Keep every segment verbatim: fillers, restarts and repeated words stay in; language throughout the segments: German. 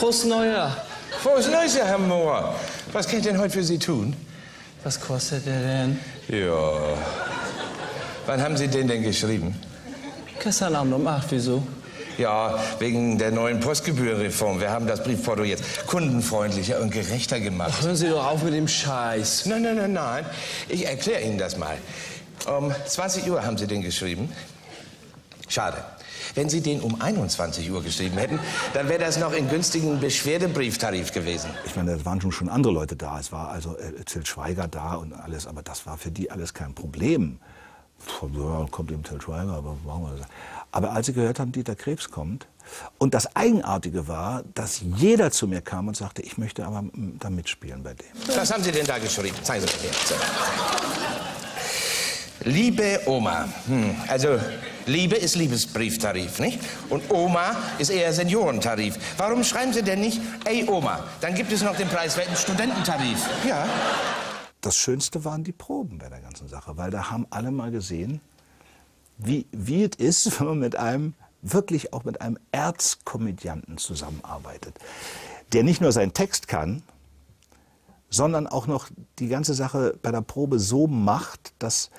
Prost Neujahr. Frohes Neues, Herr Mohr. Was kann ich denn heute für Sie tun? Was kostet der denn? Ja. Wann haben Sie den denn geschrieben? Gestern Abend um acht, wieso? Ja, wegen der neuen Postgebührenreform. Wir haben das Briefporto jetzt kundenfreundlicher und gerechter gemacht. Ach, hören Sie doch auf mit dem Scheiß. Nein, nein, nein, nein. Ich erkläre Ihnen das mal. Um zwanzig Uhr haben Sie den geschrieben. Schade. Wenn Sie den um einundzwanzig Uhr geschrieben hätten, dann wäre das noch in günstigen Beschwerdebrieftarif gewesen. Ich meine, da waren schon andere Leute da. Es war also äh, Til Schweiger da und alles, aber das war für die alles kein Problem. Von, ja, kommt eben Til Schweiger, aber machen wir das. Aber als sie gehört haben, Diether Krebs kommt, und das Eigenartige war, dass jeder zu mir kam und sagte, ich möchte aber da mitspielen bei dem. Was haben Sie denn da geschrieben? Zeigen Sie mir. So. Liebe Oma, hm. Also Liebe ist Liebesbrieftarif, nicht? Und Oma ist eher Seniorentarif. Warum schreiben Sie denn nicht, ey Oma, dann gibt es noch den preiswerten Studententarif. Ja. Das Schönste waren die Proben bei der ganzen Sache, weil da haben alle mal gesehen, wie, wie es ist, wenn man mit einem, wirklich auch mit einem Erzkomödianten zusammenarbeitet, der nicht nur seinen Text kann, sondern auch noch die ganze Sache bei der Probe so macht, dass,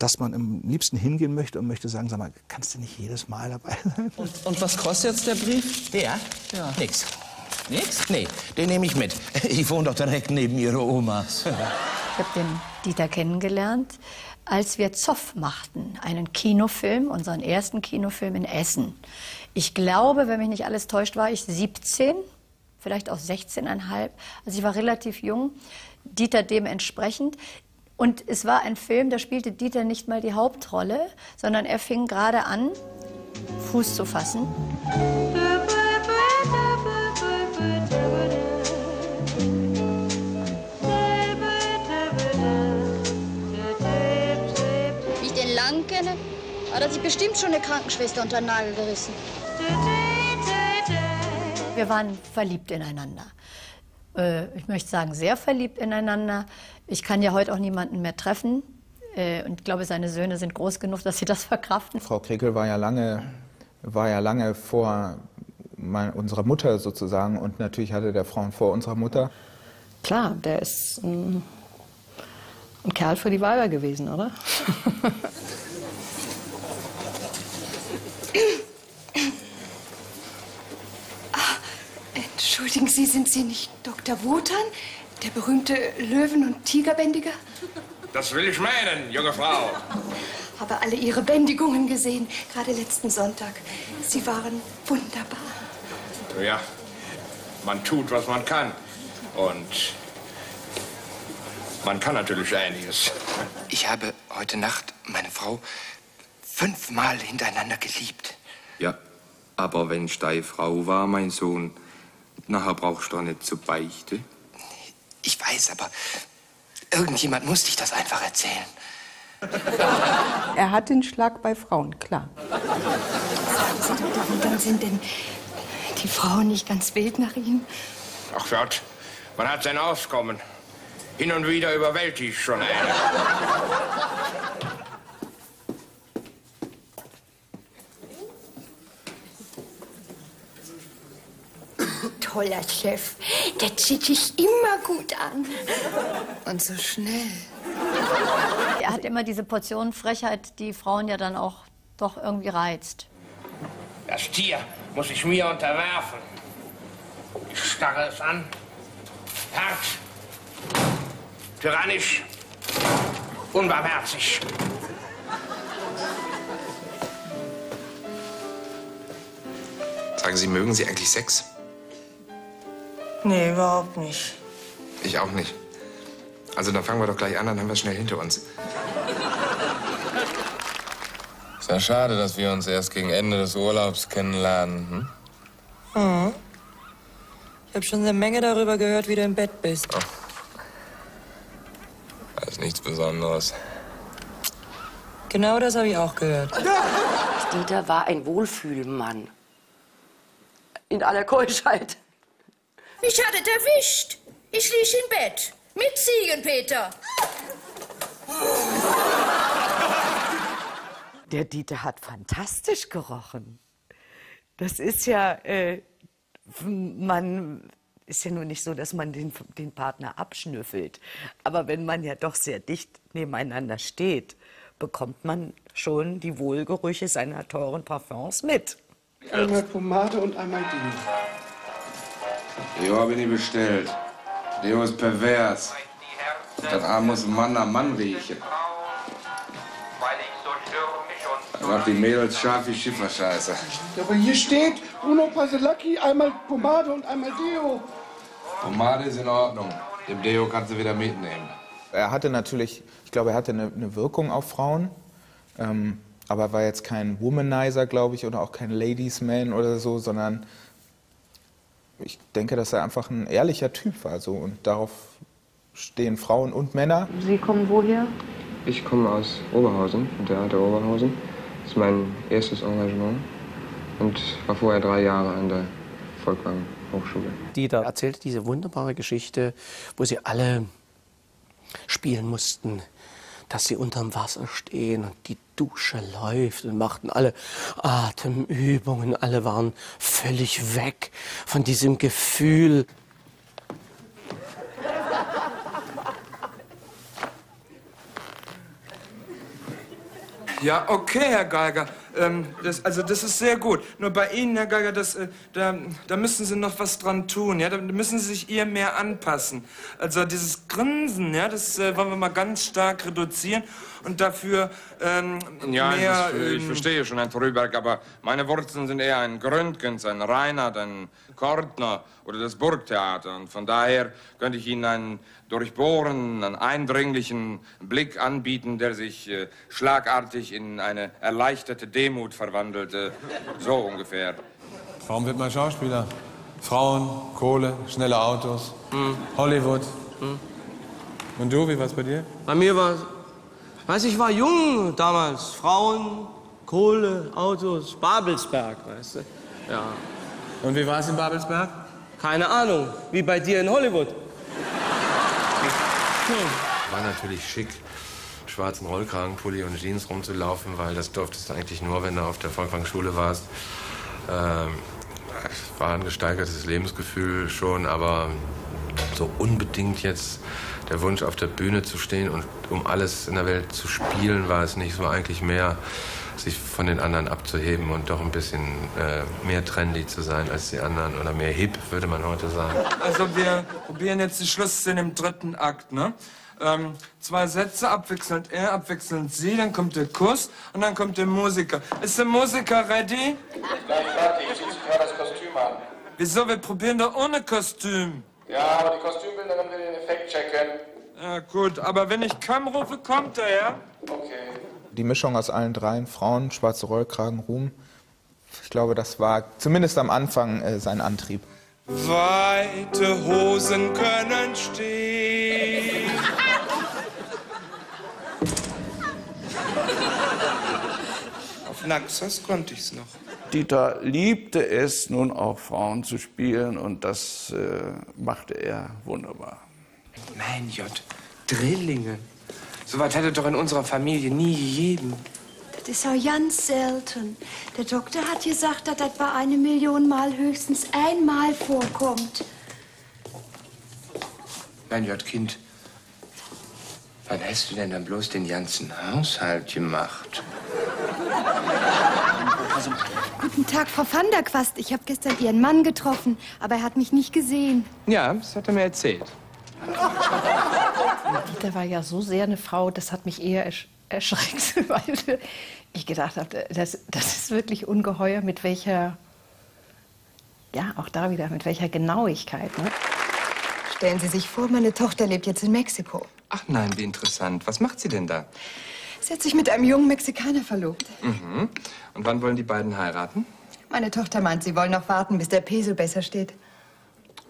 dass man am liebsten hingehen möchte und möchte sagen, sag mal, kannst du nicht jedes Mal dabei sein? Und, und was kostet jetzt der Brief? Der? Ja. Nix. Nix? Nee, den nehme ich mit. Ich wohne doch direkt neben ihrer Oma. Ich habe den Diether kennengelernt, als wir Zoff machten, einen Kinofilm, unseren ersten Kinofilm in Essen. Ich glaube, wenn mich nicht alles täuscht, war ich siebzehn, vielleicht auch sechzehneinhalb. Also ich war relativ jung, Diether dementsprechend. Und es war ein Film, da spielte Diether nicht mal die Hauptrolle, sondern er fing gerade an, Fuß zu fassen. Kenne, hat sich bestimmt schon eine Krankenschwester unter den Nagel gerissen. Wir waren verliebt ineinander. Äh, ich möchte sagen, sehr verliebt ineinander. Ich kann ja heute auch niemanden mehr treffen. Äh, und ich glaube, seine Söhne sind groß genug, dass sie das verkraften. Frau Krekel war ja lange, war ja lange vor mein, unserer Mutter sozusagen. Und natürlich hatte der Frauen vor unserer Mutter. Klar, der ist ein, ein Kerl für die Weiber gewesen, oder? Entschuldigen Sie, sind Sie nicht Doktor Wotan, der berühmte Löwen- und Tigerbändiger? Das will ich meinen, junge Frau. Habe alle Ihre Bändigungen gesehen, gerade letzten Sonntag. Sie waren wunderbar. Ja, man tut, was man kann. Und man kann natürlich einiges. Ich habe heute Nacht meine Frau fünfmal hintereinander geliebt. Ja, aber wenn deine Frau war, mein Sohn, nachher brauchst du doch nicht zu Beichte. Ich weiß, aber irgendjemand musste ich das einfach erzählen. Er hat den Schlag bei Frauen, klar. Sagen Sie doch, dann sind denn die Frauen nicht ganz wild nach ihm? Ach Gott, man hat sein Auskommen. Hin und wieder überwältige ich schon eine. Toller Chef, der zieht sich immer gut an. Und so schnell. Er hat immer diese Portion Frechheit, die Frauen ja dann auch doch irgendwie reizt. Das Tier muss ich mir unterwerfen. Ich starre es an. Hart, tyrannisch, unbarmherzig. Sagen Sie, mögen Sie eigentlich Sex? Nee, überhaupt nicht. Ich auch nicht. Also dann fangen wir doch gleich an, dann haben wir es schnell hinter uns. Ist ja schade, dass wir uns erst gegen Ende des Urlaubs kennenlernen, hm? Mhm. Ich habe schon eine Menge darüber gehört, wie du im Bett bist. Oh. Das ist nichts Besonderes. Genau das habe ich auch gehört. Diether war ein Wohlfühlmann. In aller Keuschheit. Mich hat es erwischt. Ich liege im Bett. Mit Ziegenpeter. Der Diether hat fantastisch gerochen. Das ist ja, äh, man ist ja nur nicht so, dass man den, den Partner abschnüffelt. Aber wenn man ja doch sehr dicht nebeneinander steht, bekommt man schon die Wohlgerüche seiner teuren Parfums mit. Einmal Pomade und einmal Deo. Deo habe ich nie bestellt. Deo ist pervers. Das Arm muss Mann nach Mann riechen. Da macht die Mädels scharf wie Schifferscheiße. Aber hier steht Bruno Paselacki, einmal Pomade und einmal Deo. Pomade ist in Ordnung. Dem Deo kannst du wieder mitnehmen. Er hatte natürlich, ich glaube, er hatte eine, eine Wirkung auf Frauen. Ähm, aber war jetzt kein Womanizer, glaube ich, oder auch kein Ladiesman oder so, sondern ich denke, dass er einfach ein ehrlicher Typ war. So, und darauf stehen Frauen und Männer. Sie kommen woher? Ich komme aus Oberhausen, der Theater Oberhausen. Das ist mein erstes Engagement und war vorher drei Jahre an der Volkwang Hochschule. Diether erzählte diese wunderbare Geschichte, wo sie alle spielen mussten, dass sie unterm Wasser stehen und die Dusche läuft und machten alle Atemübungen. Alle waren völlig weg von diesem Gefühl. Ja, okay, Herr Geiger. Ähm, das, also das ist sehr gut. Nur bei Ihnen, Herr Geiger, das, äh, da, da müssen Sie noch was dran tun. Ja? Da müssen Sie sich ihr mehr anpassen. Also dieses Grinsen, ja, das äh, wollen wir mal ganz stark reduzieren und dafür ähm, ja, mehr... Ja, ich, ich verstehe schon, Herr Trüberg, aber meine Wurzeln sind eher ein Gründgens, ein Reinhardt, ein Kortner oder das Burgtheater. Und von daher könnte ich Ihnen einen durchbohrenden, einen eindringlichen Blick anbieten, der sich äh, schlagartig in eine erleichterte Demut verwandelte. So ungefähr. Warum wird man Schauspieler? Frauen, Kohle, schnelle Autos, hm. Hollywood. Hm. Und du, wie war es bei dir? Bei mir war es... Weiß ich, war jung damals. Frauen, Kohle, Autos, Babelsberg, weißt du? Ja. Und wie war es in Babelsberg? Keine Ahnung. Wie bei dir in Hollywood. Hm. War natürlich schick, schwarzen Rollkragenpulli und Jeans rumzulaufen, weil das durftest du eigentlich nur, wenn du auf der Volkwang-Schule warst. Ähm, war ein gesteigertes Lebensgefühl schon, aber so unbedingt jetzt der Wunsch, auf der Bühne zu stehen und um alles in der Welt zu spielen, war es nicht so, eigentlich mehr, sich von den anderen abzuheben und doch ein bisschen äh, mehr trendy zu sein als die anderen oder mehr hip, würde man heute sagen. Also wir probieren jetzt die Schlussszene im dritten Akt, ne? Ähm, zwei Sätze, abwechselnd er, abwechselnd sie, dann kommt der Kuss und dann kommt der Musiker. Ist der Musiker ready? Gleich fertig, ich ziehe gerade das Kostüm an. Wieso? Wir probieren doch ohne Kostüm. Ja, aber die Kostümbilder, dann will ich den Effekt checken. Ja, gut, aber wenn ich Kamm rufe, kommt er, ja? Okay. Die Mischung aus allen dreien, Frauen, schwarze Rollkragen, Ruhm, ich glaube, das war zumindest am Anfang äh, sein Antrieb. Weite Hosen können stehen. Auf Naxos konnte ich's noch. Diether liebte es, nun auch Frauen zu spielen, und das äh, machte er wunderbar. Mein Gott, Drillinge. So was hätte doch in unserer Familie nie gegeben. Das ist auch ganz selten. Der Doktor hat gesagt, dass das bei einer Million Mal höchstens einmal vorkommt. Mein Gott, Kind, wann hast du denn dann bloß den ganzen Haushalt gemacht? Guten Tag, Frau van der Quast. Ich habe gestern Ihren Mann getroffen, aber er hat mich nicht gesehen. Ja, das hat er mir erzählt. Diether war ja so sehr eine Frau, das hat mich eher ersch erschreckt, weil ich gedacht habe, das, das ist wirklich ungeheuer, mit welcher, ja, auch da wieder, mit welcher Genauigkeit. Ne? Stellen Sie sich vor, meine Tochter lebt jetzt in Mexiko. Ach nein, wie interessant. Was macht sie denn da? Sie hat sich mit einem jungen Mexikaner verlobt. Mhm. Und wann wollen die beiden heiraten? Meine Tochter meint, sie wollen noch warten, bis der Peso besser steht.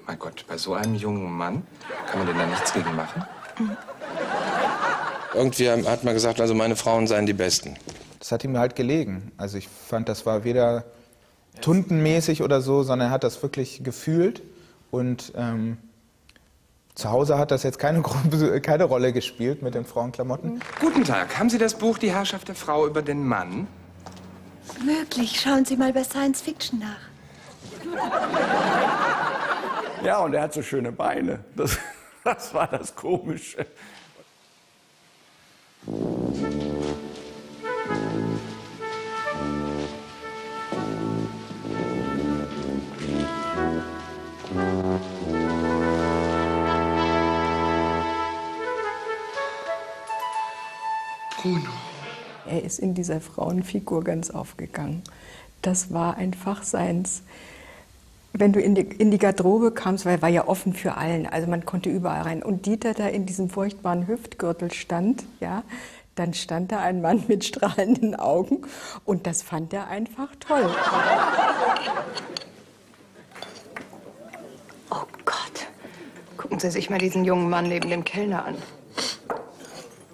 Mein Gott, bei so einem jungen Mann kann man denn da nichts gegen machen? Mhm. Irgendwie hat man gesagt, also meine Frauen seien die Besten. Das hat ihm halt gelegen. Also ich fand, das war weder tuntenmäßig oder so, sondern er hat das wirklich gefühlt. Und ähm, zu Hause hat das jetzt keine, keine Rolle gespielt mit den Frauenklamotten. Guten Tag. Haben Sie das Buch Die Herrschaft der Frau über den Mann? Möglich. Schauen Sie mal bei Science Fiction nach. Ja, und er hat so schöne Beine. Das, das war das Komische. Bruno. Er ist in dieser Frauenfigur ganz aufgegangen. Das war einfach seins. Wenn du in die, in die Garderobe kamst, weil er war ja offen für allen, also man konnte überall rein. Und Dieter da in diesem furchtbaren Hüftgürtel stand, ja, dann stand da ein Mann mit strahlenden Augen und das fand er einfach toll. Oh Gott, gucken Sie sich mal diesen jungen Mann neben dem Kellner an.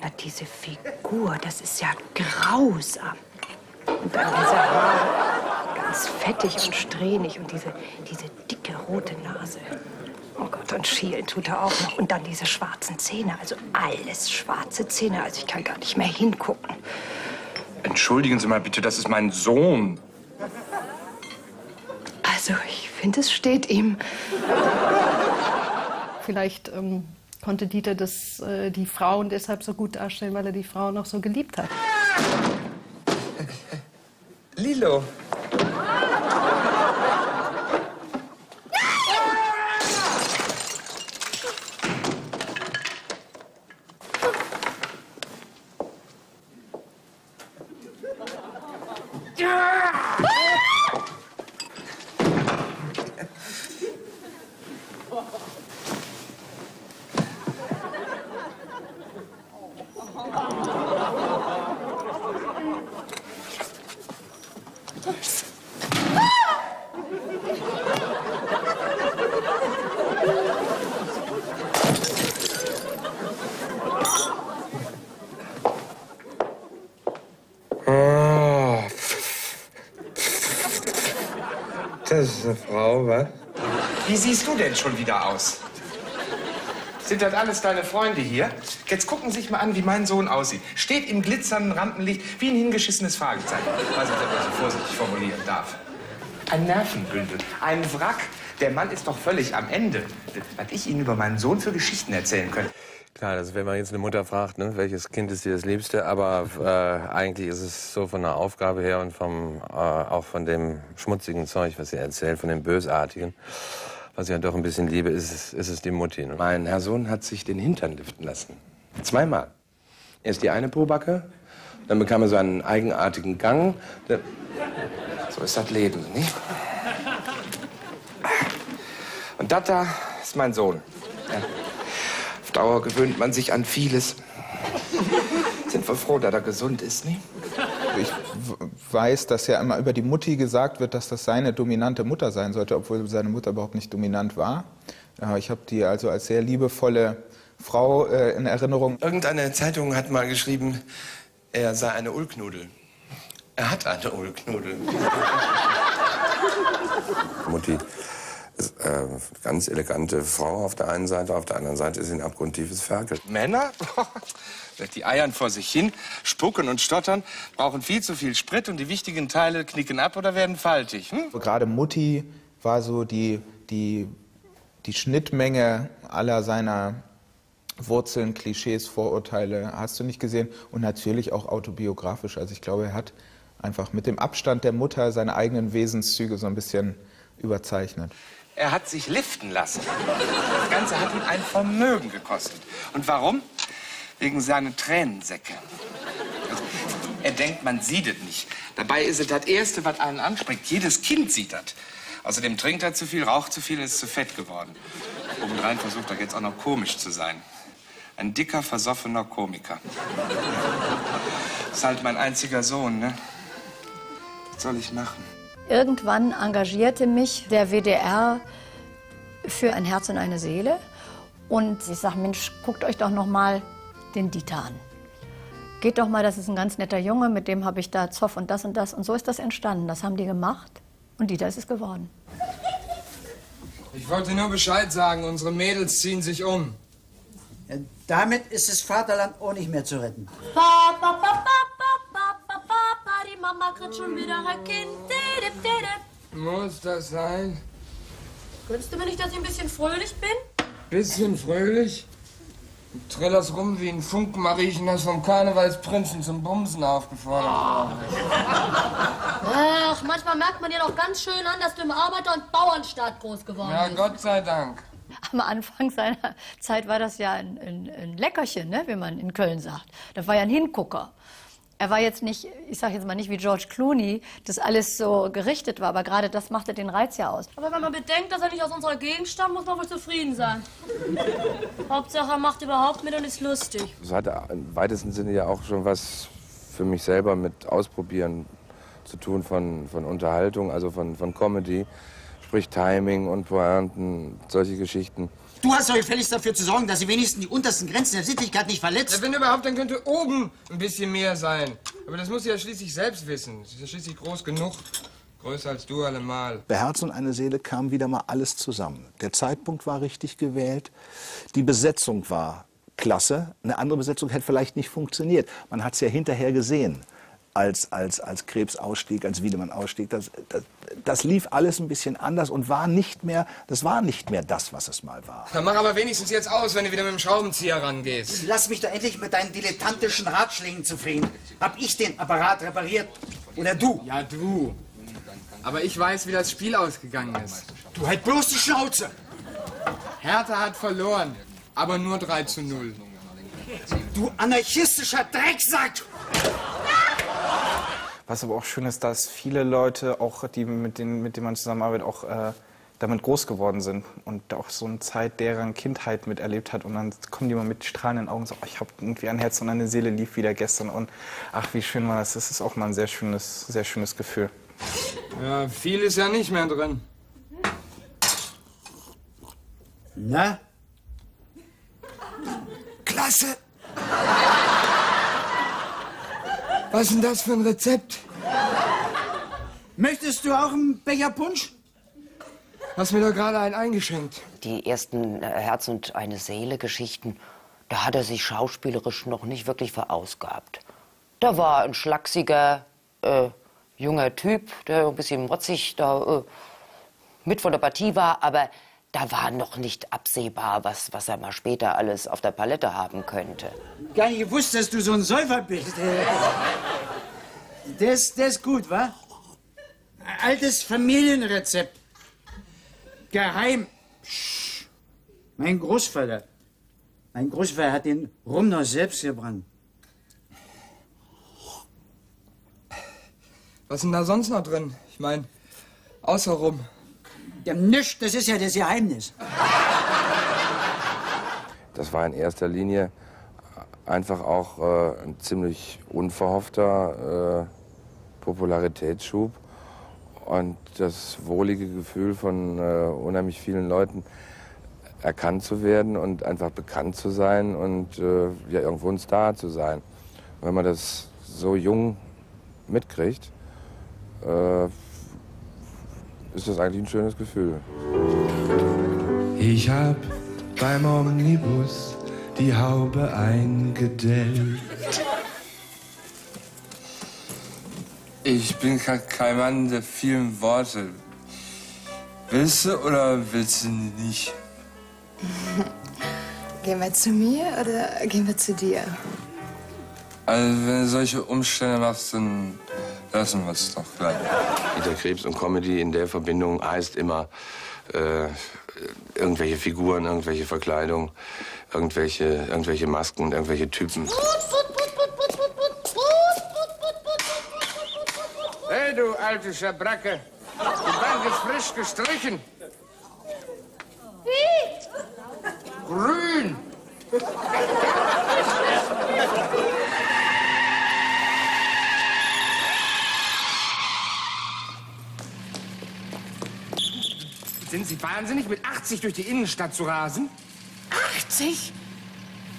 Na, diese Figur, das ist ja grausam. Und dann diese Haare, ganz fettig und strähnig und diese, diese dicke rote Nase. Oh Gott, und schielen tut er auch noch. Und dann diese schwarzen Zähne, also alles schwarze Zähne. Also ich kann gar nicht mehr hingucken. Entschuldigen Sie mal bitte, das ist mein Sohn. Also ich finde, es steht ihm. Vielleicht ähm, konnte Dieter das, äh, die Frauen deshalb so gut darstellen, weil er die Frauen noch so geliebt hat. Lilo. Das ist eine Frau, was? Wie siehst du denn schon wieder aus? Sind das alles deine Freunde hier? Jetzt gucken Sie sich mal an, wie mein Sohn aussieht. Steht im glitzernden Rampenlicht wie ein hingeschissenes Fragezeichen. Was ich das so vorsichtig formulieren darf. Ein Nervenbündel, ein Wrack. Der Mann ist doch völlig am Ende. Was ich Ihnen über meinen Sohn für Geschichten erzählen könnte. Klar, das, wenn man jetzt eine Mutter fragt, ne, welches Kind ist dir das Liebste, aber äh, eigentlich ist es so von der Aufgabe her und vom, äh, auch von dem schmutzigen Zeug, was sie erzählt, von dem Bösartigen, was ich ja doch ein bisschen liebe, ist, ist es die Mutti. Ne? Mein Herr Sohn hat sich den Hintern liften lassen. Zweimal. Erst die eine Pobacke, dann bekam er so einen eigenartigen Gang. Der... So ist das Leben, nicht? Und das da ist mein Sohn. Ja. Auf Dauer gewöhnt man sich an vieles. Sind wir froh, dass er gesund ist, ne? Ich weiß, dass ja immer über die Mutti gesagt wird, dass das seine dominante Mutter sein sollte, obwohl seine Mutter überhaupt nicht dominant war. Ich habe die also als sehr liebevolle Frau äh, in Erinnerung. Irgendeine Zeitung hat mal geschrieben, er sei eine Ullknudel. Er hat eine Ullknudel. Mutti. Äh, ganz elegante Frau auf der einen Seite, auf der anderen Seite ist sie ein abgrundtiefes Ferkel. Männer, die eiern vor sich hin, spucken und stottern, brauchen viel zu viel Sprit und die wichtigen Teile knicken ab oder werden faltig. Hm? Gerade Mutti war so die, die, die Schnittmenge aller seiner Wurzeln, Klischees, Vorurteile, hast du nicht gesehen, und natürlich auch autobiografisch. Also ich glaube, er hat einfach mit dem Abstand der Mutter seine eigenen Wesenszüge so ein bisschen überzeichnet. Er hat sich liften lassen. Das Ganze hat ihn ein Vermögen gekostet. Und warum? Wegen seiner Tränensäcke. Also, er denkt, man sieht es nicht. Dabei ist es das Erste, was einen anspricht. Jedes Kind sieht das. Außerdem trinkt er zu viel, raucht zu viel und ist zu fett geworden. Obendrein versucht er jetzt auch noch komisch zu sein. Ein dicker, versoffener Komiker. Das ist halt mein einziger Sohn, ne? Was soll ich machen? Irgendwann engagierte mich der W D R für Ein Herz und eine Seele. Und ich sage, Mensch, guckt euch doch noch mal den Dieter an. Geht doch mal, das ist ein ganz netter Junge, mit dem habe ich da Zoff und das und das. Und so ist das entstanden, das haben die gemacht und Dieter ist es geworden. Ich wollte nur Bescheid sagen, unsere Mädels ziehen sich um. Ja, damit ist das Vaterland auch nicht mehr zu retten. Pa, pa, pa, pa. Die Mama kriegt schon wieder ein Kind. Muss das sein? Gönnst du mir nicht, dass ich ein bisschen fröhlich bin? Bisschen fröhlich? Trillerst rum wie ein Funkenmariechen, das vom Karnevalsprinzen zum Bumsen aufgefordert. Ach, manchmal merkt man dir doch ganz schön an, dass du im Arbeiter- und Bauernstaat groß geworden bist. Ja, Gott sei Dank. Am Anfang seiner Zeit war das ja ein, ein, ein Leckerchen, ne, wie man in Köln sagt. Das war ja ein Hingucker. Er war jetzt nicht, ich sage jetzt mal nicht wie George Clooney, das alles so gerichtet war, aber gerade das machte den Reiz ja aus. Aber wenn man bedenkt, dass er nicht aus unserer Gegend stammt, muss man wohl zufrieden sein. Hauptsache, er macht überhaupt mit und ist lustig. Das hatte im weitesten Sinne ja auch schon was für mich selber mit Ausprobieren zu tun von, von Unterhaltung, also von, von Comedy, sprich Timing und Pointen, solche Geschichten. Du hast doch gefälligst dafür zu sorgen, dass sie wenigstens die untersten Grenzen der Sittlichkeit nicht verletzt. Ja, wenn überhaupt, dann könnte oben ein bisschen mehr sein. Aber das muss sie ja schließlich selbst wissen. Sie ist ja schließlich groß genug. Größer als du allemal. Bei Herz und eine Seele kam wieder mal alles zusammen. Der Zeitpunkt war richtig gewählt. Die Besetzung war klasse. Eine andere Besetzung hätte vielleicht nicht funktioniert. Man hat es ja hinterher gesehen. Als, als, als Krebs-Ausstieg, als Wiedemann-Ausstieg, das, das, das lief alles ein bisschen anders und war nicht mehr, das war nicht mehr das, was es mal war. Dann mach aber wenigstens jetzt aus, wenn du wieder mit dem Schraubenzieher rangehst. Lass mich doch endlich mit deinen dilettantischen Ratschlägen zufrieden. Hab ich den Apparat repariert? Oder du? Ja, du. Aber ich weiß, wie das Spiel ausgegangen ist. Du halt bloß die Schnauze! Hertha hat verloren, aber nur drei zu null. Du anarchistischer Drecksack! Was aber auch schön ist, dass viele Leute, auch die, mit denen, mit denen man zusammenarbeitet, auch äh, damit groß geworden sind und auch so eine Zeit deren Kindheit miterlebt hat. Und dann kommen die mal mit strahlenden Augen und sagen, oh, ich habe irgendwie ein Herz und eine Seele, lief wieder gestern. Und ach, wie schön war das. Das ist auch mal ein sehr schönes, sehr schönes Gefühl. Ja, viel ist ja nicht mehr drin. Na? Klasse! Was ist denn das für ein Rezept? Möchtest du auch einen Becher Punsch? Hast mir doch gerade einen eingeschenkt. Die ersten Herz und eine Seele Geschichten, da hat er sich schauspielerisch noch nicht wirklich verausgabt. Da war ein schlachsiger, äh, junger Typ, der ein bisschen motzig da äh, mit von der Partie war, aber da war noch nicht absehbar, was, was er mal später alles auf der Palette haben könnte. Gar nicht gewusst, dass du so ein Säufer bist. Das, das ist gut, wa? Altes Familienrezept. Geheim. Psst. Mein Großvater. Mein Großvater hat den Rum noch selbst gebrannt. Was ist denn da sonst noch drin? Ich meine, außer Rum. Ja, nichts, das ist ja das Geheimnis. Das war in erster Linie einfach auch äh, ein ziemlich unverhoffter äh, Popularitätsschub. Und das wohlige Gefühl von äh, unheimlich vielen Leuten erkannt zu werden und einfach bekannt zu sein und äh, ja, irgendwo ein Star zu sein. Wenn man das so jung mitkriegt, äh, ist das eigentlich ein schönes Gefühl. Ich hab beim Omnibus die Haube eingedellt. Ich bin kein Mann der vielen Worte. Willst du oder willst du nicht? Gehen wir zu mir oder gehen wir zu dir? Also wenn du solche Umstände machst, dann lassen wir es doch gleich. Diether Krebs und Comedy in der Verbindung heißt immer äh, irgendwelche Figuren, irgendwelche Verkleidung, irgendwelche, irgendwelche Masken und irgendwelche Typen. Hey, du alte Schabracke. Die Bank ist frisch gestrichen. Wie? Grün. Sind Sie wahnsinnig, mit achtzig durch die Innenstadt zu rasen? achtzig?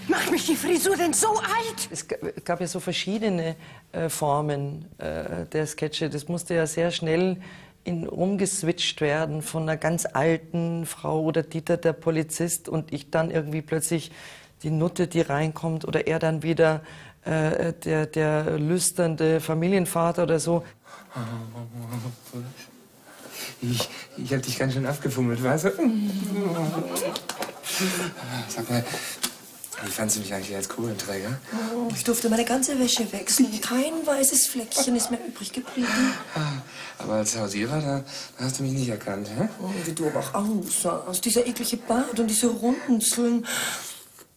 Macht mich die Frisur denn so alt? Es gab ja so verschiedene äh, Formen äh, der Sketche. Das musste ja sehr schnell in, rumgeswitcht werden von einer ganz alten Frau oder Diether, der Polizist, und ich dann irgendwie plötzlich die Nutte, die reinkommt, oder er dann wieder äh, der, der lüsternde Familienvater oder so. Ich, ich hab dich ganz schön abgefummelt, weißt du? Sag mal, wie fandst du mich eigentlich als Kohlenträger? Oh, ich durfte meine ganze Wäsche wechseln. Kein weißes Fleckchen ist mehr übrig geblieben. Aber als Hausierer, da hast du mich nicht erkannt, hä? Oh, wie du aber auch aussahst. Dieser eklige Bart und diese Runzeln.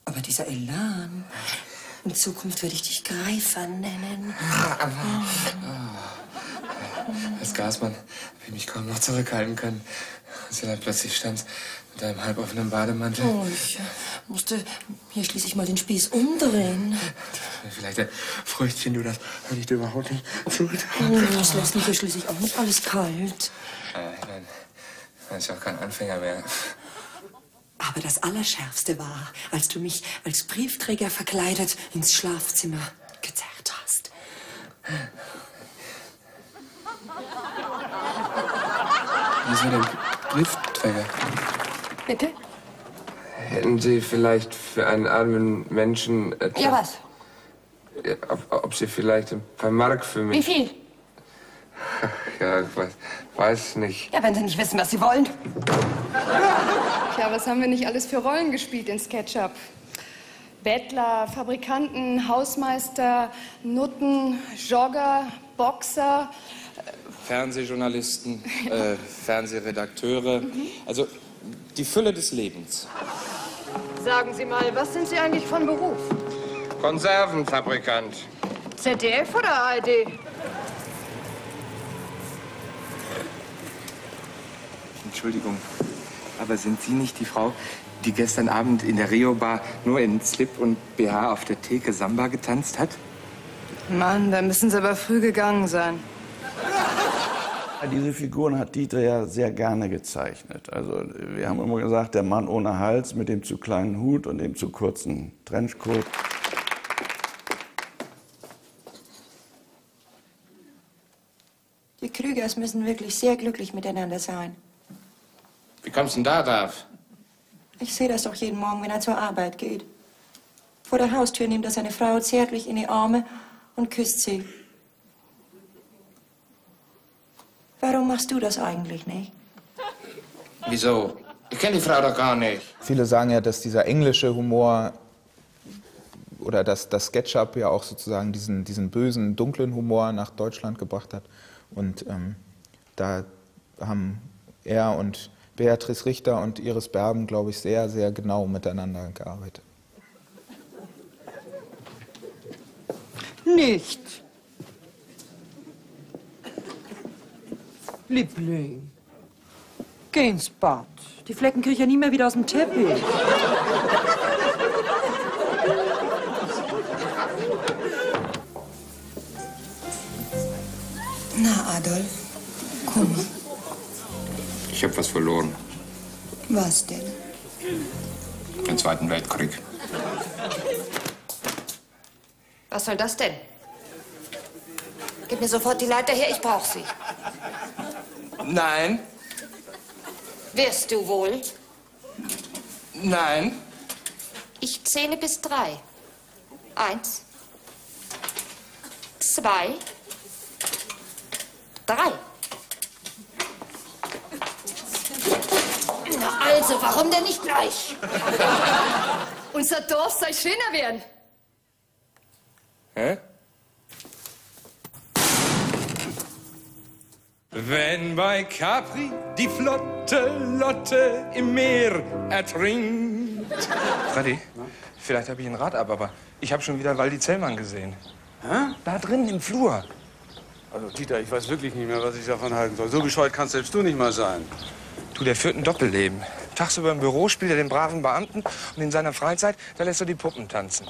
Aber dieser Elan. In Zukunft werde ich dich Greifer nennen. Aber, oh, als Gasmann habe ich mich kaum noch zurückhalten können, als er da plötzlich stand mit einem halboffenen Bademantel. Oh, ich musste hier schließlich mal den Spieß umdrehen. Vielleicht ein Früchtchen, du, das hätte ich dir überhaupt nicht zugetragen. Oh, das lässt mich ja schließlich auch nicht alles kalt. Ich meine, man ist ja auch kein Anfänger mehr. Aber das Allerschärfste war, als du mich als Briefträger verkleidet ins Schlafzimmer gezerrt hast. Was war denn Briefträger? Bitte? Hätten Sie vielleicht für einen armen Menschen etwas... Ja, was? Ob, ob Sie vielleicht ein paar Mark für mich... Wie viel? Ja, ich weiß, weiß nicht. Ja, wenn Sie nicht wissen, was Sie wollen. Ja, was haben wir nicht alles für Rollen gespielt in Sketchup? Bettler, Fabrikanten, Hausmeister, Nutten, Jogger, Boxer. Fernsehjournalisten, äh, Fernsehredakteure. Mhm. Also die Fülle des Lebens. Sagen Sie mal, was sind Sie eigentlich von Beruf? Konservenfabrikant. Z D F oder A R D? Entschuldigung. Aber sind Sie nicht die Frau, die gestern Abend in der Rio-Bar nur in Slip und B H auf der Theke Samba getanzt hat? Mann, da müssen Sie aber früh gegangen sein. Diese Figuren hat Diether ja sehr gerne gezeichnet. Also wir haben immer gesagt, der Mann ohne Hals mit dem zu kleinen Hut und dem zu kurzen Trenchcoat. Die Krügers müssen wirklich sehr glücklich miteinander sein. Wie kommst du denn da drauf? Ich sehe das doch jeden Morgen, wenn er zur Arbeit geht. Vor der Haustür nimmt er seine Frau zärtlich in die Arme und küsst sie. Warum machst du das eigentlich nicht? Wieso? Ich kenne die Frau doch gar nicht. Viele sagen ja, dass dieser englische Humor oder dass das Sketchup ja auch sozusagen diesen, diesen bösen, dunklen Humor nach Deutschland gebracht hat. Und ähm, da haben er und Beatrice Richter und Iris Berben, glaube ich, sehr, sehr genau miteinander gearbeitet. Nicht. Liebling, geh ins Bad. Die Flecken kriege ich ja nie mehr wieder aus dem Teppich. Na, Adolf, komm. Ich habe was verloren. Was denn? Den Zweiten Weltkrieg. Was soll das denn? Gib mir sofort die Leiter her, ich brauche sie. Nein. Wirst du wohl? Nein. Ich zähle bis drei. Eins. Zwei. Drei. Also, warum denn nicht gleich? Unser Dorf soll schöner werden. Hä? Wenn bei Capri die flotte Lotte im Meer ertrinkt. Freddy, vielleicht habe ich einen Rad ab, aber ich habe schon wieder Waldi Zellmann gesehen. Hä? Da drin im Flur. Also, Diether, ich weiß wirklich nicht mehr, was ich davon halten soll. So bescheuert kannst selbst du nicht mal sein. Du, der führt ein Doppelleben. Tagsüber im Büro spielt er den braven Beamten und in seiner Freizeit, da lässt er die Puppen tanzen.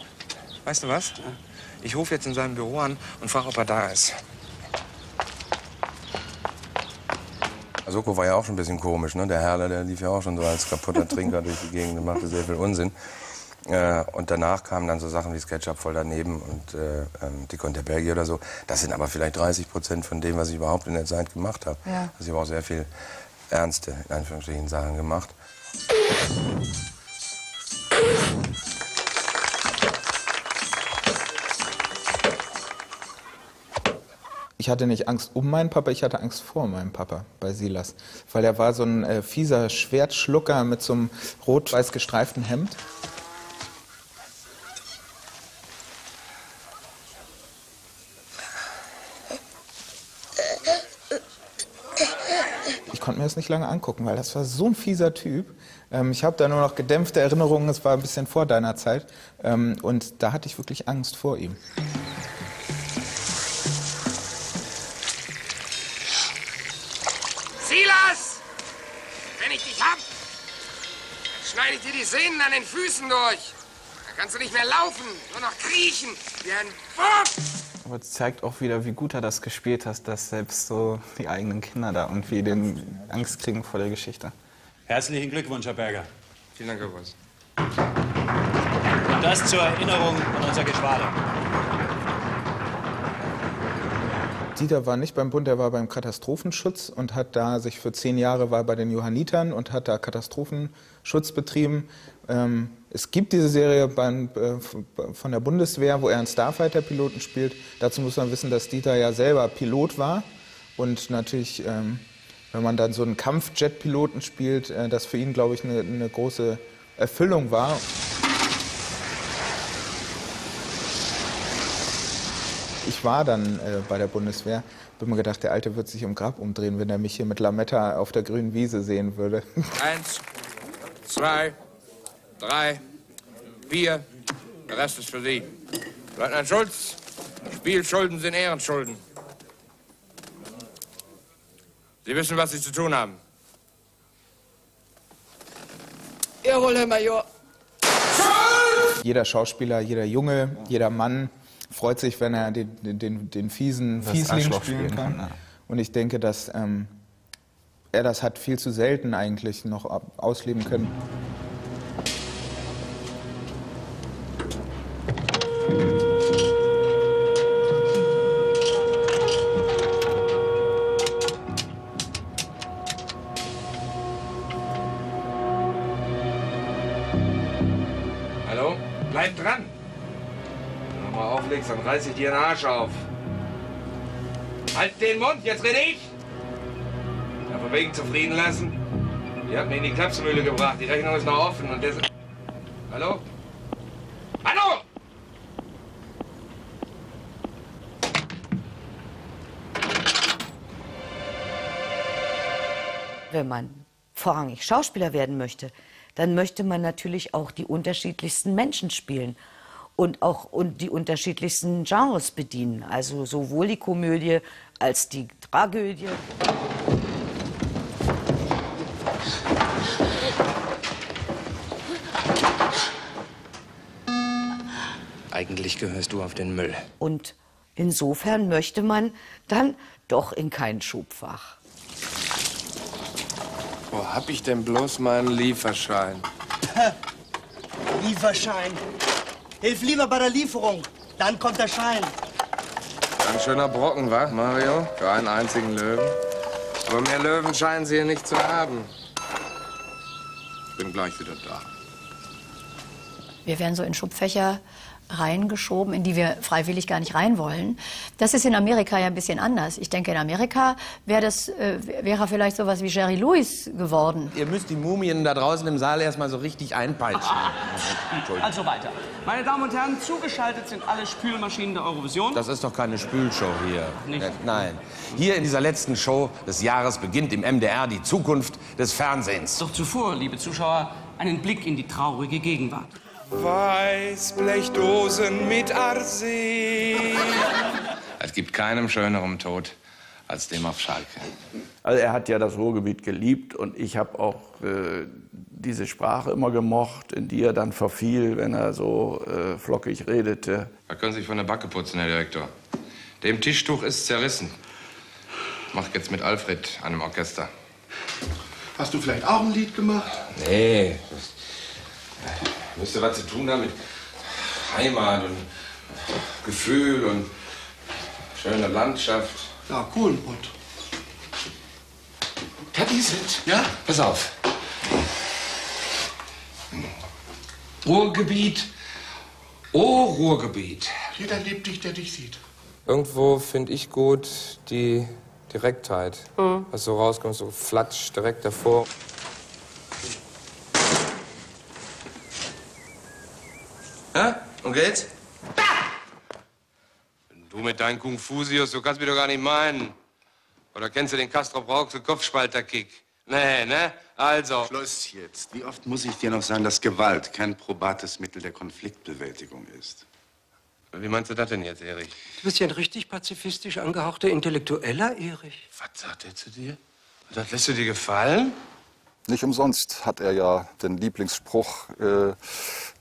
Weißt du was? Ich rufe jetzt in seinem Büro an und frage, ob er da ist. Soko war ja auch schon ein bisschen komisch, ne? Der Herrler, der lief ja auch schon so als kaputter Trinker durch die Gegend und machte sehr viel Unsinn. Äh, und danach kamen dann so Sachen wie Sketchup voll daneben und äh, Dick und der Belgier oder so. Das sind aber vielleicht dreißig Prozent von dem, was ich überhaupt in der Zeit gemacht habe. Ja. Also ich habe auch sehr viel ernste, in Anführungsstrichen, Sachen gemacht. ich hatte nicht Angst um meinen Papa, ich hatte Angst vor meinem Papa bei Silas. Weil er war so ein äh, fieser Schwertschlucker mit so einem rot-weiß gestreiften Hemd. Ich konnte mir das nicht lange angucken, weil das war so ein fieser Typ. Ähm, ich habe da nur noch gedämpfte Erinnerungen, es war ein bisschen vor deiner Zeit. Ähm, und da hatte ich wirklich Angst vor ihm. Schneide ich dir die Sehnen an den Füßen durch. Dann kannst du nicht mehr laufen, nur noch kriechen, wie ein Wurm. Aber es zeigt auch wieder, wie gut er das gespielt hat, dass selbst so die eigenen Kinder da irgendwie den Angst kriegen vor der Geschichte. Herzlichen Glückwunsch, Herr Berger. Vielen Dank, Herr Boss. Und das zur Erinnerung an unser Geschwader. Dieter war nicht beim Bund, er war beim Katastrophenschutz und hat da sich für zehn Jahre war bei den Johannitern und hat da Katastrophenschutz betrieben. Ähm, es gibt diese Serie bei, äh, von der Bundeswehr, wo er einen Starfighter-Piloten spielt. Dazu muss man wissen, dass Dieter ja selber Pilot war und natürlich, ähm, wenn man dann so einen Kampfjet-Piloten spielt, äh, das für ihn, glaube ich, eine, eine große Erfüllung war. Ich war dann äh, bei der Bundeswehr, bin mir gedacht, der Alte wird sich im Grab umdrehen, wenn er mich hier mit Lametta auf der grünen Wiese sehen würde. Eins, zwei, drei, vier, der Rest ist für Sie. Leutnant Schulz, Spielschulden sind Ehrenschulden. Sie wissen, was Sie zu tun haben. Jawohl, Herr Major. Schulz! Jeder Schauspieler, jeder Junge, jeder Mann freut sich, wenn er den, den, den fiesen Fiesling spielen kann. Ja. Und ich denke, dass ähm, er das hat viel zu selten eigentlich noch ausleben können. Hallo? Bleib dran! Dann reiß ich dir den Arsch auf. Halt den Mund, jetzt rede ich! Ja, von wegen zufrieden lassen. Die hat mich in die Klapsmühle gebracht. Die Rechnung ist noch offen und das... Hallo? Hallo! Wenn man vorrangig Schauspieler werden möchte, dann möchte man natürlich auch die unterschiedlichsten Menschen spielen. Und auch und die unterschiedlichsten Genres bedienen. Also sowohl die Komödie als die Tragödie. Eigentlich gehörst du auf den Müll. Und insofern möchte man dann doch in kein Schubfach. Wo hab ich denn bloß meinen Lieferschein? Lieferschein. Hilf lieber bei der Lieferung, dann kommt der Schein. Ein schöner Brocken, wa, Mario? Für einen einzigen Löwen. Aber mehr Löwen scheinen Sie hier nicht zu haben. Ich bin gleich wieder da. Wir werden so in Schubfächer reingeschoben, in die wir freiwillig gar nicht rein wollen. Das ist in Amerika ja ein bisschen anders. Ich denke, in Amerika wäre das äh, wäre vielleicht sowas wie Jerry Lewis geworden. Ihr müsst die Mumien da draußen im Saal erstmal so richtig einpeitschen. Also weiter. Meine Damen und Herren, zugeschaltet sind alle Spülmaschinen der Eurovision. Das ist doch keine Spülshow hier. Nicht. Nein. Hier in dieser letzten Show des Jahres beginnt im M D R die Zukunft des Fernsehens. Doch zuvor, liebe Zuschauer, einen Blick in die traurige Gegenwart. Weißblechdosen mit Arsen. Es gibt keinem schöneren Tod als dem auf Schalke. Also er hat ja das Ruhrgebiet geliebt und ich habe auch äh, diese Sprache immer gemocht, in die er dann verfiel, wenn er so äh, flockig redete. Da können Sie sich von der Backe putzen, Herr Direktor. Dem Tischtuch ist zerrissen. Macht jetzt mit Alfred an dem Orchester. Hast du vielleicht auch ein Lied gemacht? Nee. Müsste was zu tun haben mit Heimat und Gefühl und schöner Landschaft. Ja, Kohlenbrot. Happy sind? Ja? Pass auf. Ruhrgebiet. Oh, Ruhrgebiet. Jeder liebt dich, der dich sieht. irgendwo finde ich gut die Direktheit. Mhm. Was so rauskommt, so flatsch direkt davor. Hä? Und geht's? Wenn du mit deinen Kung-Fusios, du kannst mich doch gar nicht meinen. Oder kennst du den Castrop-Rauxel-Kopfspalter-Kick? Nee, ne? Also. Schluss jetzt. Wie oft muss ich dir noch sagen, dass Gewalt kein probates Mittel der Konfliktbewältigung ist? Wie meinst du das denn jetzt, Erich? Du bist ja ein richtig pazifistisch angehauchter Intellektueller, Erich. Was sagt er zu dir? Das lässt du dir gefallen? Nicht umsonst hat er ja den Lieblingsspruch, äh,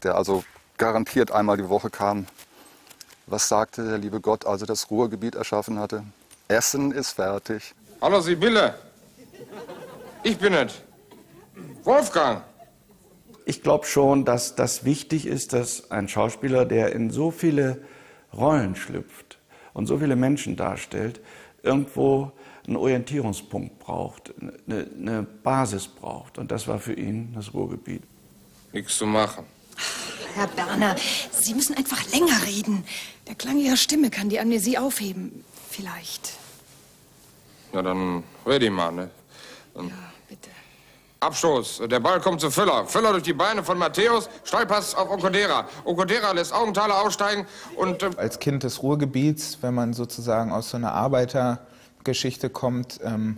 der also garantiert einmal die Woche kam. Was sagte der liebe Gott, als er das Ruhrgebiet erschaffen hatte? Essen ist fertig. Hallo Sibylle, ich bin es, Wolfgang. Ich glaube schon, dass das wichtig ist, dass ein Schauspieler, der in so viele Rollen schlüpft und so viele Menschen darstellt, irgendwo einen Orientierungspunkt braucht, eine, eine Basis braucht. Und das war für ihn das Ruhrgebiet. Nichts zu machen. Herr Berner, Sie müssen einfach länger reden. Der Klang Ihrer Stimme kann die Amnesie aufheben. Vielleicht. Na, dann rede ich mal, ne? Dann ja, bitte. Abstoß. Der Ball kommt zu Füller. Füller durch die Beine von Matthäus. Steilpass auf Okodera. Okodera lässt Augenthaler aussteigen und... Äh Als Kind des Ruhrgebiets, wenn man sozusagen aus so einer Arbeitergeschichte kommt, ähm,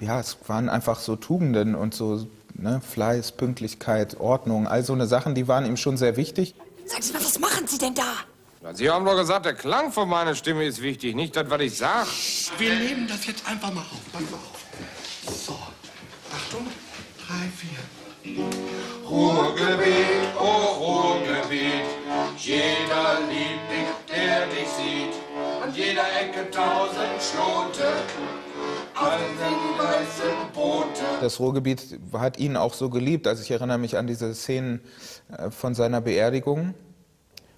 ja, es waren einfach so Tugenden und so, ne, Fleiß, Pünktlichkeit, Ordnung, all so eine Sachen, die waren ihm schon sehr wichtig. Sagen Sie mal, was machen Sie denn da? Sie haben doch gesagt, der Klang von meiner Stimme ist wichtig, nicht das, was ich sage. Wir nehmen das jetzt einfach mal auf. Pass mal auf. So. Achtung. Drei, vier. Ruhrgebiet, oh Ruhrgebiet. Jeder liebt dich, der dich sieht. An jeder Ecke tausend Schlote. Das Ruhrgebiet hat ihn auch so geliebt. Also ich erinnere mich an diese Szenen von seiner Beerdigung,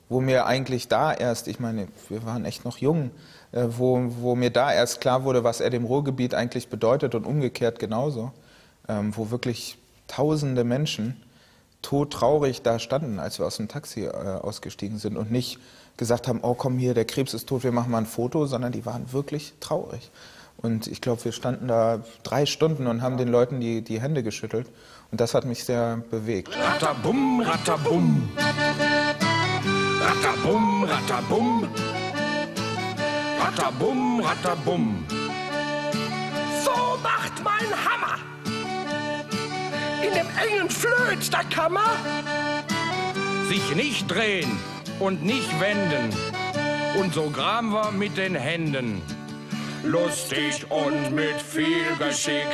wo mir eigentlich da erst, ich meine, wir waren echt noch jung, wo, wo mir da erst klar wurde, was er dem Ruhrgebiet eigentlich bedeutet und umgekehrt genauso, wo wirklich tausende Menschen todtraurig da standen, als wir aus dem Taxi ausgestiegen sind und nicht gesagt haben, oh komm hier, der Krebs ist tot, wir machen mal ein Foto, sondern die waren wirklich traurig. Und ich glaube, wir standen da drei Stunden und haben den Leuten die, die Hände geschüttelt. Und das hat mich sehr bewegt. Rattabum, rattabum. Rattabum, rattabum. Rattabum, rattabum. So macht mein Hammer. In dem engen Flöz der Kammer. Sich nicht drehen und nicht wenden. Und so graben wir mit den Händen. Lustig und mit viel Geschick,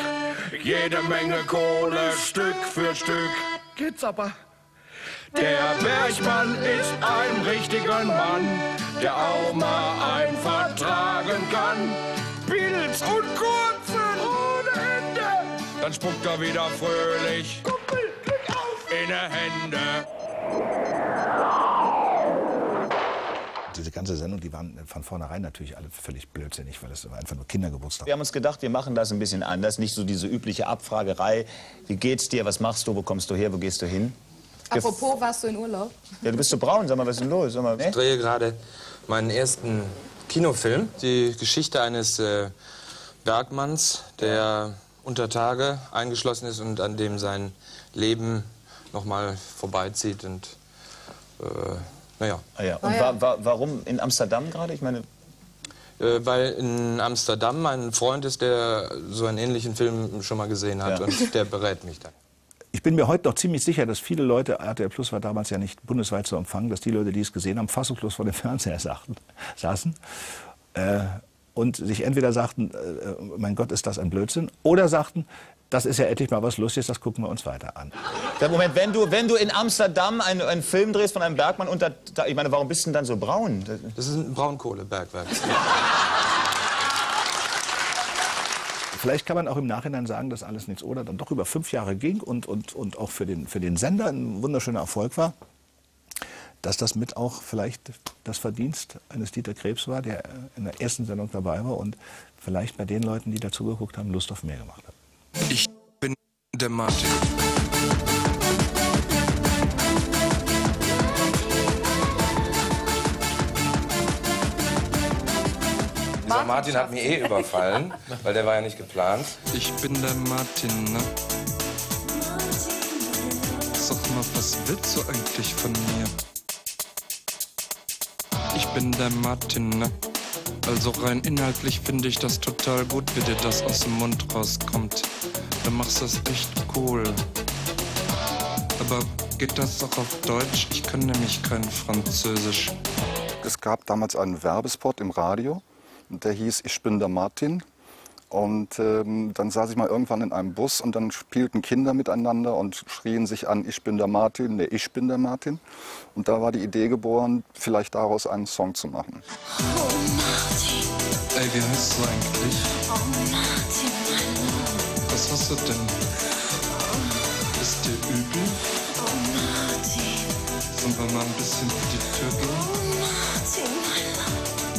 jede Menge Kohle, Stück für Stück. Geht's aber. Der Bergmann ist ein richtiger Mann, der auch mal ein vertragen kann. Pilz und Kurzen ohne Ende, dann spuckt er wieder fröhlich. Kumpel, Glück auf! In die Hände. Diese ganze Sendung, die waren von vornherein natürlich alle völlig blödsinnig, weil das war einfach nur Kindergeburtstag. Wir haben uns gedacht, wir machen das ein bisschen anders. Nicht so diese übliche Abfragerei. Wie geht's dir? Was machst du? Wo kommst du her? Wo gehst du hin? Apropos, warst du in Urlaub? Ja, du bist so braun. Sag mal, was ist denn los? Sag mal, ich drehe gerade meinen ersten Kinofilm. Die Geschichte eines äh, Bergmanns, der unter Tage eingeschlossen ist und an dem sein Leben noch mal vorbeizieht und... Äh, Naja. Ah ja. Und wa wa warum in Amsterdam gerade? Ich meine, äh, weil in Amsterdam ein Freund ist, der so einen ähnlichen Film schon mal gesehen hat, ja. Und der berät mich dann. Ich bin mir heute noch ziemlich sicher, dass viele Leute, R T L Plus war damals ja nicht bundesweit zu empfangen, dass die Leute, die es gesehen haben, fassungslos vor dem Fernseher sagten, saßen äh, und sich entweder sagten, äh, mein Gott, ist das ein Blödsinn, oder sagten, das ist ja endlich mal was Lustiges, das gucken wir uns weiter an. Der Moment, wenn du, wenn du in Amsterdam einen, einen Film drehst von einem Bergmann und da, ich meine, warum bist du denn dann so braun? Das ist ein Braunkohlebergwerk. Vielleicht kann man auch im Nachhinein sagen, dass alles nichts oder dann doch über fünf Jahre ging und, und, und auch für den, für den Sender ein wunderschöner Erfolg war, dass das mit auch vielleicht das Verdienst eines Diether Krebs war, der in der ersten Sendung dabei war und vielleicht bei den Leuten, die dazugeguckt haben, Lust auf mehr gemacht hat. Ich bin der Martin. Aber Martin hat mich eh überfallen, weil der war ja nicht geplant. Ich bin der Martin, ne? Sag mal, was willst du eigentlich von mir? Ich bin der Martin, ne? Also rein inhaltlich finde ich das total gut, wie dir das aus dem Mund rauskommt. Du machst das echt cool. Aber geht das auch auf Deutsch? Ich kann nämlich kein Französisch. Es gab damals einen Werbespot im Radio, der hieß Ich bin der Martin. Und ähm, dann saß ich mal irgendwann in einem Bus und dann spielten Kinder miteinander und schrien sich an, ich bin der Martin, ne, ich bin der Martin. Und da war die Idee geboren, vielleicht daraus einen Song zu machen. Oh Martin. Ey, wie heißt du eigentlich? Oh Martin. Was hast du denn? Oh. Ist dir übel? Oh Martin. Sollen wir mal ein bisschen für die Tür gehen? Oh Martin.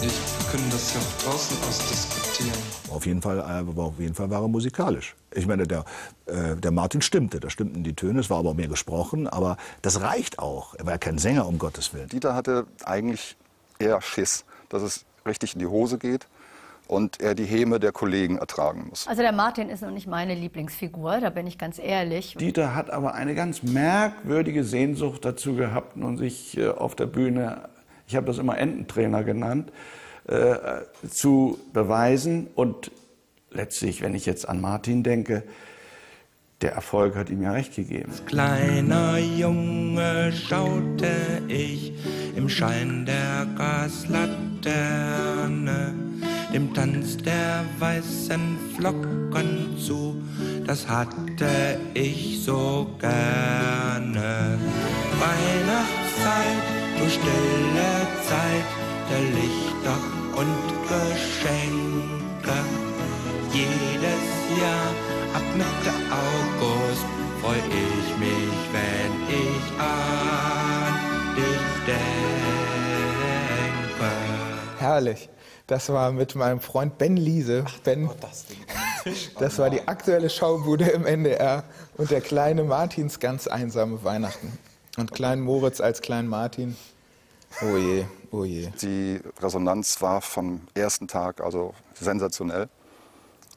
Ich können das ja auch draußen ausdiskutieren. Auf jeden Fall, aber auf jeden Fall war er musikalisch. Ich meine, der, äh, der Martin stimmte, da stimmten die Töne, es war aber auch mehr gesprochen, aber das reicht auch. Er war ja kein Sänger, um Gottes Willen. Dieter hatte eigentlich eher Schiss, dass es richtig in die Hose geht und er die Häme der Kollegen ertragen muss. Also der Martin ist noch nicht meine Lieblingsfigur, da bin ich ganz ehrlich. Dieter hat aber eine ganz merkwürdige Sehnsucht dazu gehabt und sich äh, auf der Bühne, ich habe das immer Ententrainer genannt, Äh, zu beweisen. Und letztlich, wenn ich jetzt an Martin denke, der Erfolg hat ihm ja recht gegeben. Als kleiner Junge schaute ich im Schein der Gaslaterne dem Tanz der weißen Flocken zu. Das hatte ich so gerne. Weihnachtszeit, du stille Zeit der Lichter und Geschenke. Jedes Jahr ab Mitte August freu ich mich, wenn ich an dich denke. Herrlich. Das war mit meinem Freund Ben Liese. Ach, Ben, oh, das Ding. Das war die aktuelle Schaubude im N D R und der kleine Martins ganz einsame Weihnachten. Und kleinen Moritz als kleinen Martin. Oh je, oh je. Die Resonanz war vom ersten Tag also sensationell.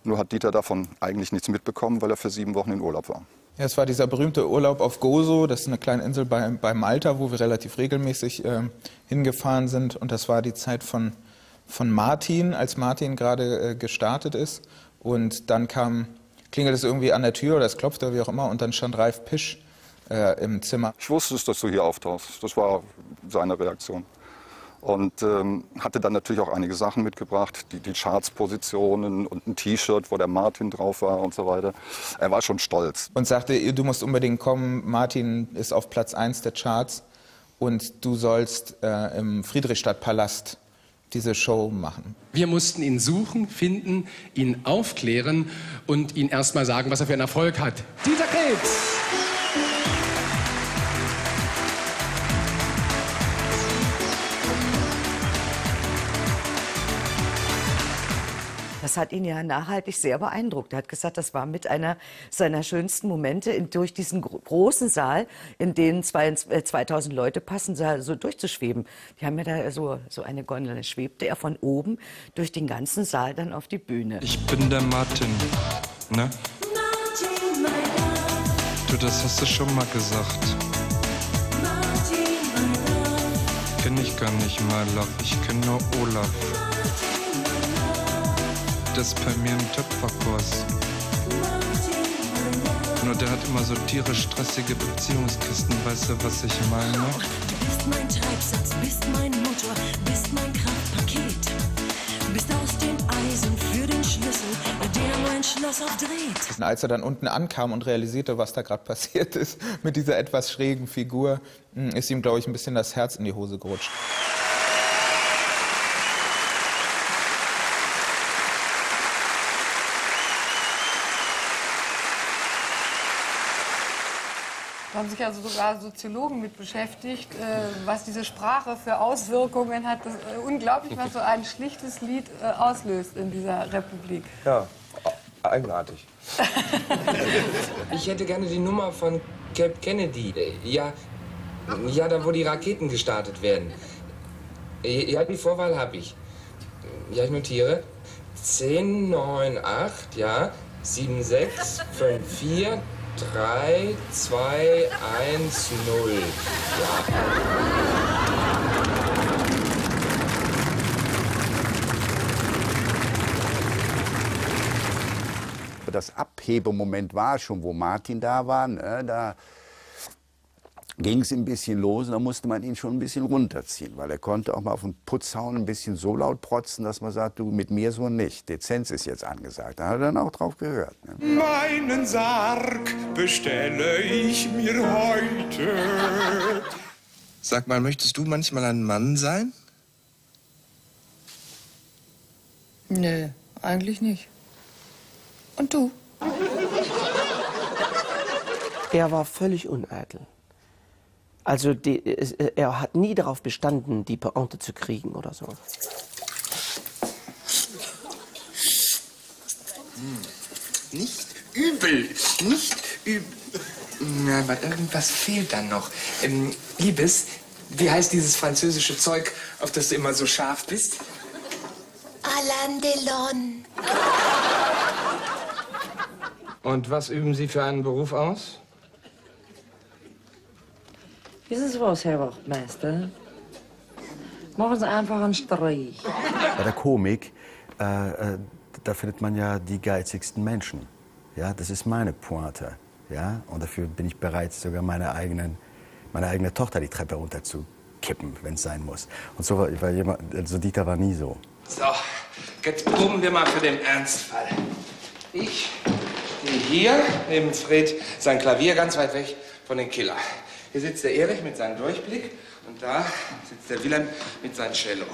Nur hat Dieter davon eigentlich nichts mitbekommen, weil er für sieben Wochen in Urlaub war. Ja, es war dieser berühmte Urlaub auf Gozo, das ist eine kleine Insel bei, bei Malta, wo wir relativ regelmäßig äh, hingefahren sind. Und das war die Zeit von, von Martin, als Martin gerade äh, gestartet ist. Und dann kam, klingelt es irgendwie an der Tür oder es klopft oder wie auch immer, und dann stand Ralf Pisch Äh, im Zimmer. Ich wusste es, dass du hier auftauchst. Das war seine Reaktion. Und ähm, hatte dann natürlich auch einige Sachen mitgebracht, die, die Chartspositionen und ein T-Shirt, wo der Martin drauf war und so weiter. Er war schon stolz. Und sagte, du musst unbedingt kommen, Martin ist auf Platz eins der Charts und du sollst äh, im Friedrichstadtpalast diese Show machen. Wir mussten ihn suchen, finden, ihn aufklären und ihn erst mal sagen, was er für einen Erfolg hat. Diether Krebs! Das hat ihn ja nachhaltig sehr beeindruckt. Er hat gesagt, das war mit einer seiner schönsten Momente, in, durch diesen gro großen Saal, in den zwei, äh, zweitausend Leute passen, so durchzuschweben. Die haben ja da so, so eine Gondel. Da schwebte er von oben durch den ganzen Saal dann auf die Bühne. Ich bin der Martin, ne? Martin, mein Gott. Du, das hast du schon mal gesagt. Martin, mein Gott. Kenn ich gar nicht mal, Love. Ich kenn nur Olaf. Das bei mir im Töpferkurs. Nur der hat immer so tierisch stressige Beziehungskisten, weißt du, was ich meine? Oh, du bist mein Treibsatz, bist mein Motor, bist mein Kraftpaket. Bist aus dem Eisen für den Schlüssel, der mein Schloss aufdreht. Als er dann unten ankam und realisierte, was da gerade passiert ist, mit dieser etwas schrägen Figur, ist ihm, glaube ich, ein bisschen das Herz in die Hose gerutscht. Da haben sich also sogar Soziologen mit beschäftigt, äh, was diese Sprache für Auswirkungen hat. Das ist äh, unglaublich, was so ein schlichtes Lied äh, auslöst in dieser Republik. Ja, eigenartig. Ich hätte gerne die Nummer von Cap Kennedy. Ja, ja, da wo die Raketen gestartet werden. Ja, die Vorwahl habe ich. Ja, ich notiere. zehn, neun, acht, ja, sieben, sechs, fünf, vier, drei, zwei, eins, null, ja. Das Abhebemoment war schon, wo Martin da war, ne, da ging es ein bisschen los und da musste man ihn schon ein bisschen runterziehen, weil er konnte auch mal auf den Putz hauen, ein bisschen so laut protzen, dass man sagt, du, mit mir so nicht, Dezenz ist jetzt angesagt. Da hat er dann auch drauf gehört. Ne? Meinen Sarg bestelle ich mir heute. Sag mal, möchtest du manchmal ein Mann sein? Nee, eigentlich nicht. Und du? Er war völlig uneitel. Also die, er hat nie darauf bestanden, die Pointe zu kriegen oder so. Nicht übel, nicht übel. Aber irgendwas fehlt dann noch. Ähm, Liebes, wie heißt dieses französische Zeug, auf das du immer so scharf bist? Alain Delon. Und was üben Sie für einen Beruf aus? Wissen Sie was, Herr Wachtmeister? Machen Sie einfach einen Streich. Bei der Komik, äh, da findet man ja die geizigsten Menschen. Ja, das ist meine Pointe. Ja? Und dafür bin ich bereit, sogar meine, eigenen, meine eigene Tochter die Treppe runter zu kippen, wenn es sein muss. Und so war, war jemand, also Dieter war nie so. So, jetzt proben wir mal für den Ernstfall. Ich... Hier neben Fred sein Klavier ganz weit weg von den Killer. Hier sitzt der Erich mit seinem Durchblick und da sitzt der Wilhelm mit seinem Cello.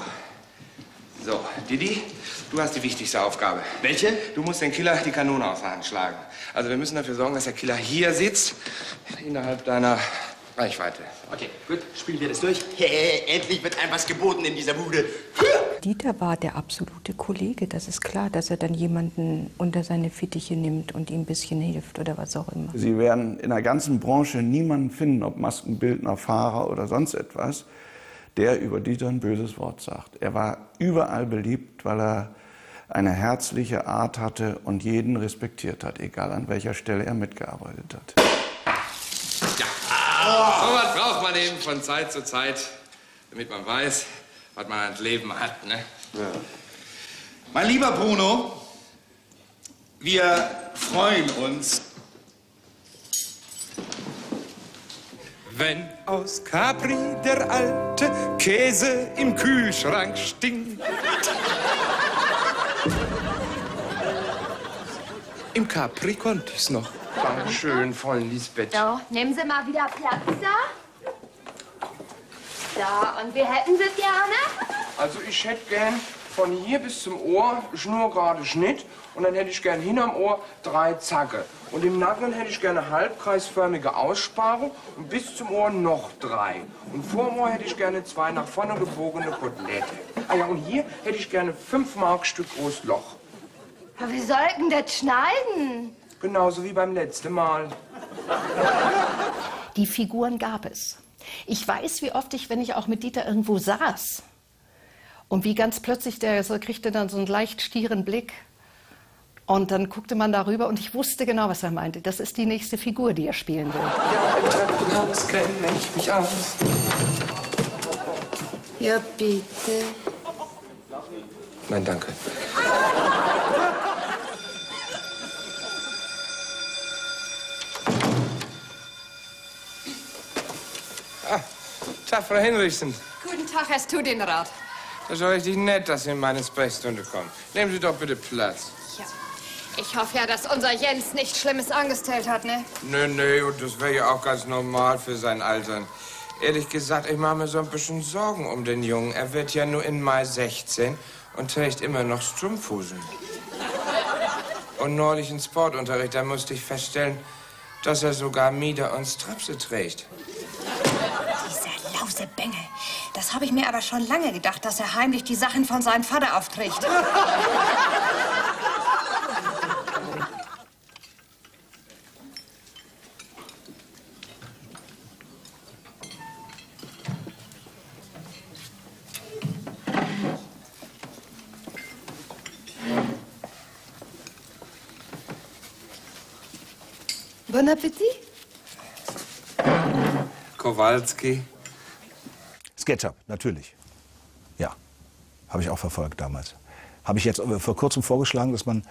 So, Didi, du hast die wichtigste Aufgabe. Welche? Du musst den Killer die Kanone aus der Hand schlagen. Also wir müssen dafür sorgen, dass der Killer hier sitzt, innerhalb deiner Reichweite. Okay, gut, spielen wir das durch. Endlich wird einem was geboten in dieser Bude. Dieter war der absolute Kollege, das ist klar, dass er dann jemanden unter seine Fittiche nimmt und ihm ein bisschen hilft oder was auch immer. Sie werden in der ganzen Branche niemanden finden, ob Maskenbildner, Fahrer oder sonst etwas, der über Dieter ein böses Wort sagt. Er war überall beliebt, weil er eine herzliche Art hatte und jeden respektiert hat, egal an welcher Stelle er mitgearbeitet hat. Ja, oh. So was braucht man eben von Zeit zu Zeit, damit man weiß, was man ans Leben hat, ne? Ja. Mein lieber Bruno, wir freuen uns, wenn aus Capri der alte Käse im Kühlschrank stinkt. Im Capri konnte ich's noch. War schön voll, Lisbeth. So, nehmen Sie mal wieder Platz da. So, und wir hätten Sie gerne? Also ich hätte gern von hier bis zum Ohr schnurgerade Schnitt und dann hätte ich gern hinterm Ohr drei Zacke. Und im Nacken hätte ich gerne halbkreisförmige Aussparung und bis zum Ohr noch drei. Und vorm Ohr hätte ich gerne zwei nach vorne gebogene Kotelette. Ah ja, und hier hätte ich gerne fünf Markstück groß Loch. Aber wir sollten das schneiden. Genauso wie beim letzten Mal. Die Figuren gab es. Ich weiß, wie oft ich, wenn ich auch mit Dieter irgendwo saß und wie ganz plötzlich, der so, kriegte dann so einen leicht stieren Blick und dann guckte man darüber und ich wusste genau, was er meinte. Das ist die nächste Figur, die er spielen will. Ja, im Treppenhaus kenne ich mich aus. Ja, bitte. Nein, danke. Guten Tag, Frau Hinrichsen. Guten Tag, hast du den Rat? Das ist richtig nett, dass Sie in meine Sprechstunde kommen. Nehmen Sie doch bitte Platz. Ja. Ich hoffe ja, dass unser Jens nichts Schlimmes angestellt hat, ne? Nö, nö, und das wäre ja auch ganz normal für sein Alter. Ehrlich gesagt, ich mache mir so ein bisschen Sorgen um den Jungen. Er wird ja nur im Mai sechzehn und trägt immer noch Strumpfhosen. Und neulich im Sportunterricht, da musste ich feststellen, dass er sogar Mieder und Strapse trägt. Lause Bengel. Das habe ich mir aber schon lange gedacht, dass er heimlich die Sachen von seinem Vater aufträgt. Bon Appetit. Kowalski. Sketchup, natürlich. Ja, habe ich auch verfolgt damals. Habe ich jetzt vor kurzem vorgeschlagen, dass man,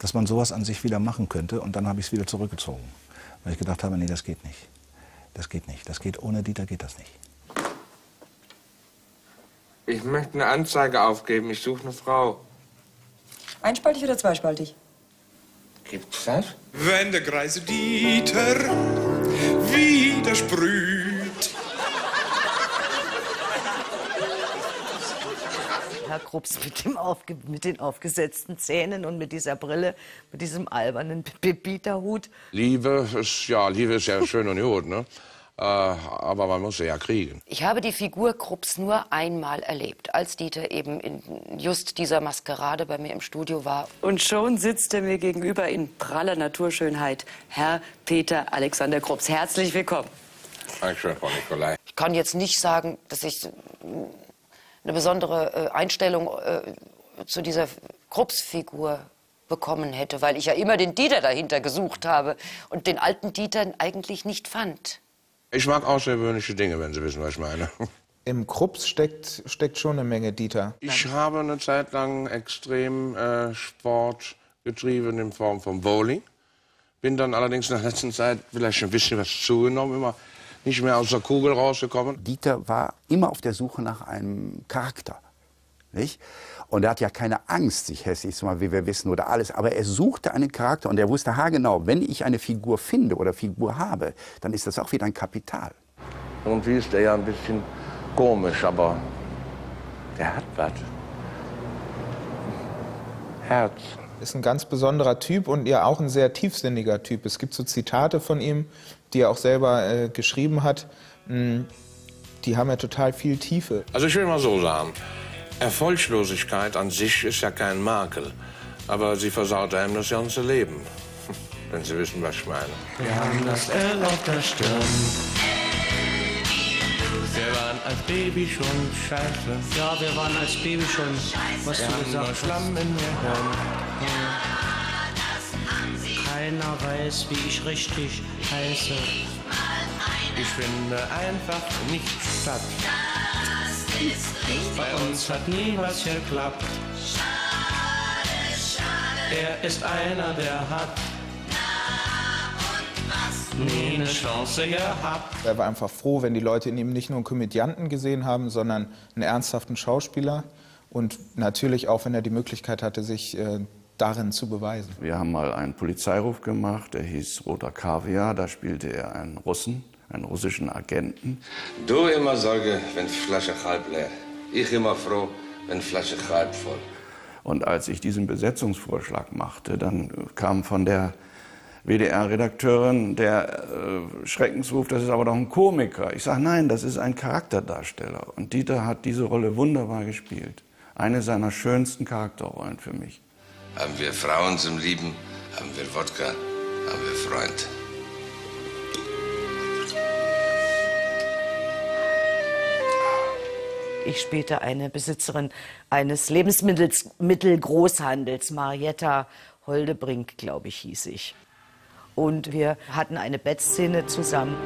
dass man sowas an sich wieder machen könnte. Und dann habe ich es wieder zurückgezogen. Weil ich gedacht habe, nee, das geht nicht. Das geht nicht. Das geht ohne Dieter, geht das nicht. Ich möchte eine Anzeige aufgeben. Ich suche eine Frau. Einspaltig oder zweispaltig? Gibt's das? Wenn der greise Dieter wieder sprüht. Herr Krupps mit, dem Aufge mit den aufgesetzten Zähnen und mit dieser Brille, mit diesem albernen Bebieterhut. Liebe ist ja, Liebe ist ja schön und gut, ne? Äh, aber man muss sie ja kriegen. Ich habe die Figur Krupps nur einmal erlebt, als Dieter eben in just dieser Maskerade bei mir im Studio war. Und schon sitzt er mir gegenüber in praller Naturschönheit. Herr Peter Alexander Krupps, herzlich willkommen. Dankeschön, Frau Nicolai. Ich kann jetzt nicht sagen, dass ich eine besondere Einstellung zu dieser Krupps-Figur bekommen hätte, weil ich ja immer den Dieter dahinter gesucht habe und den alten Dieter eigentlich nicht fand. Ich mag außergewöhnliche Dinge, wenn Sie wissen, was ich meine. Im Krupps steckt, steckt schon eine Menge Dieter. Ich habe eine Zeit lang extrem äh, Sport getrieben in Form von Bowling. Bin dann allerdings in der letzten Zeit vielleicht ein bisschen was zugenommen, immer nicht mehr aus der Kugel rausgekommen. Dieter war immer auf der Suche nach einem Charakter, nicht? Und er hat ja keine Angst, sich hässlich zu machen, wie wir wissen, oder alles. Aber er suchte einen Charakter und er wusste haargenau, wenn ich eine Figur finde oder Figur habe, dann ist das auch wieder ein Kapital. Irgendwie ist er ja ein bisschen komisch, aber der hat was. Herz. Ist ein ganz besonderer Typ und ja auch ein sehr tiefsinniger Typ. Es gibt so Zitate von ihm, die er auch selber äh, geschrieben hat. Die haben ja total viel Tiefe. Also ich will mal so sagen. Erfolglosigkeit an sich ist ja kein Makel, aber sie versaut einem das ganze Leben, wenn Sie wissen, was ich meine. Wir haben das L auf der Stirn. Wir waren als Baby schon scheiße. Ja, wir waren als Baby schon, was wir du haben gesagt hast. Schlamm in ja. Keiner weiß, wie ich richtig heiße. Ich finde einfach nicht statt. Bei uns hat nie was geklappt. Schade, schade. Er ist einer, der hat na, und was? Nie eine Chance gehabt. Er war einfach froh, wenn die Leute in ihm nicht nur einen Komödianten gesehen haben, sondern einen ernsthaften Schauspieler. Und natürlich auch, wenn er die Möglichkeit hatte, sich äh, darin zu beweisen. Wir haben mal einen Polizeiruf gemacht, der hieß Roter Kaviar. Da spielte er einen Russen. Einen russischen Agenten. Du immer Sorge, wenn die Flasche halb leer. Ich immer froh, wenn die Flasche halb voll. Und als ich diesen Besetzungsvorschlag machte, dann kam von der W D R-Redakteurin der äh, Schreckensruf, das ist aber doch ein Komiker. Ich sage, nein, das ist ein Charakterdarsteller. Und Dieter hat diese Rolle wunderbar gespielt. Eine seiner schönsten Charakterrollen für mich. Haben wir Frauen zum Lieben, haben wir Wodka, haben wir Freund. Ich später eine Besitzerin eines Lebensmittelgroßhandels, Marietta Holdebrink, glaube ich, hieß ich. Und wir hatten eine Bettszene zusammen.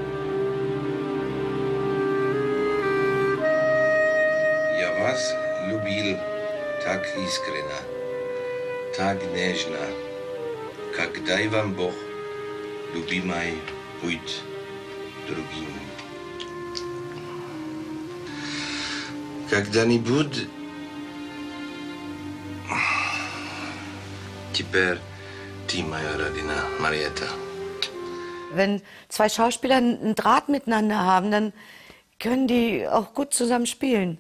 Ja was, Lubil, tak iskrena, tak nezhna, kakdai vam Bog, lubimai put drugim. Когда не будет теперь ты моя родина, Marietta. Wenn zwei Schauspieler einen Draht miteinander haben, dann können die auch gut zusammen spielen.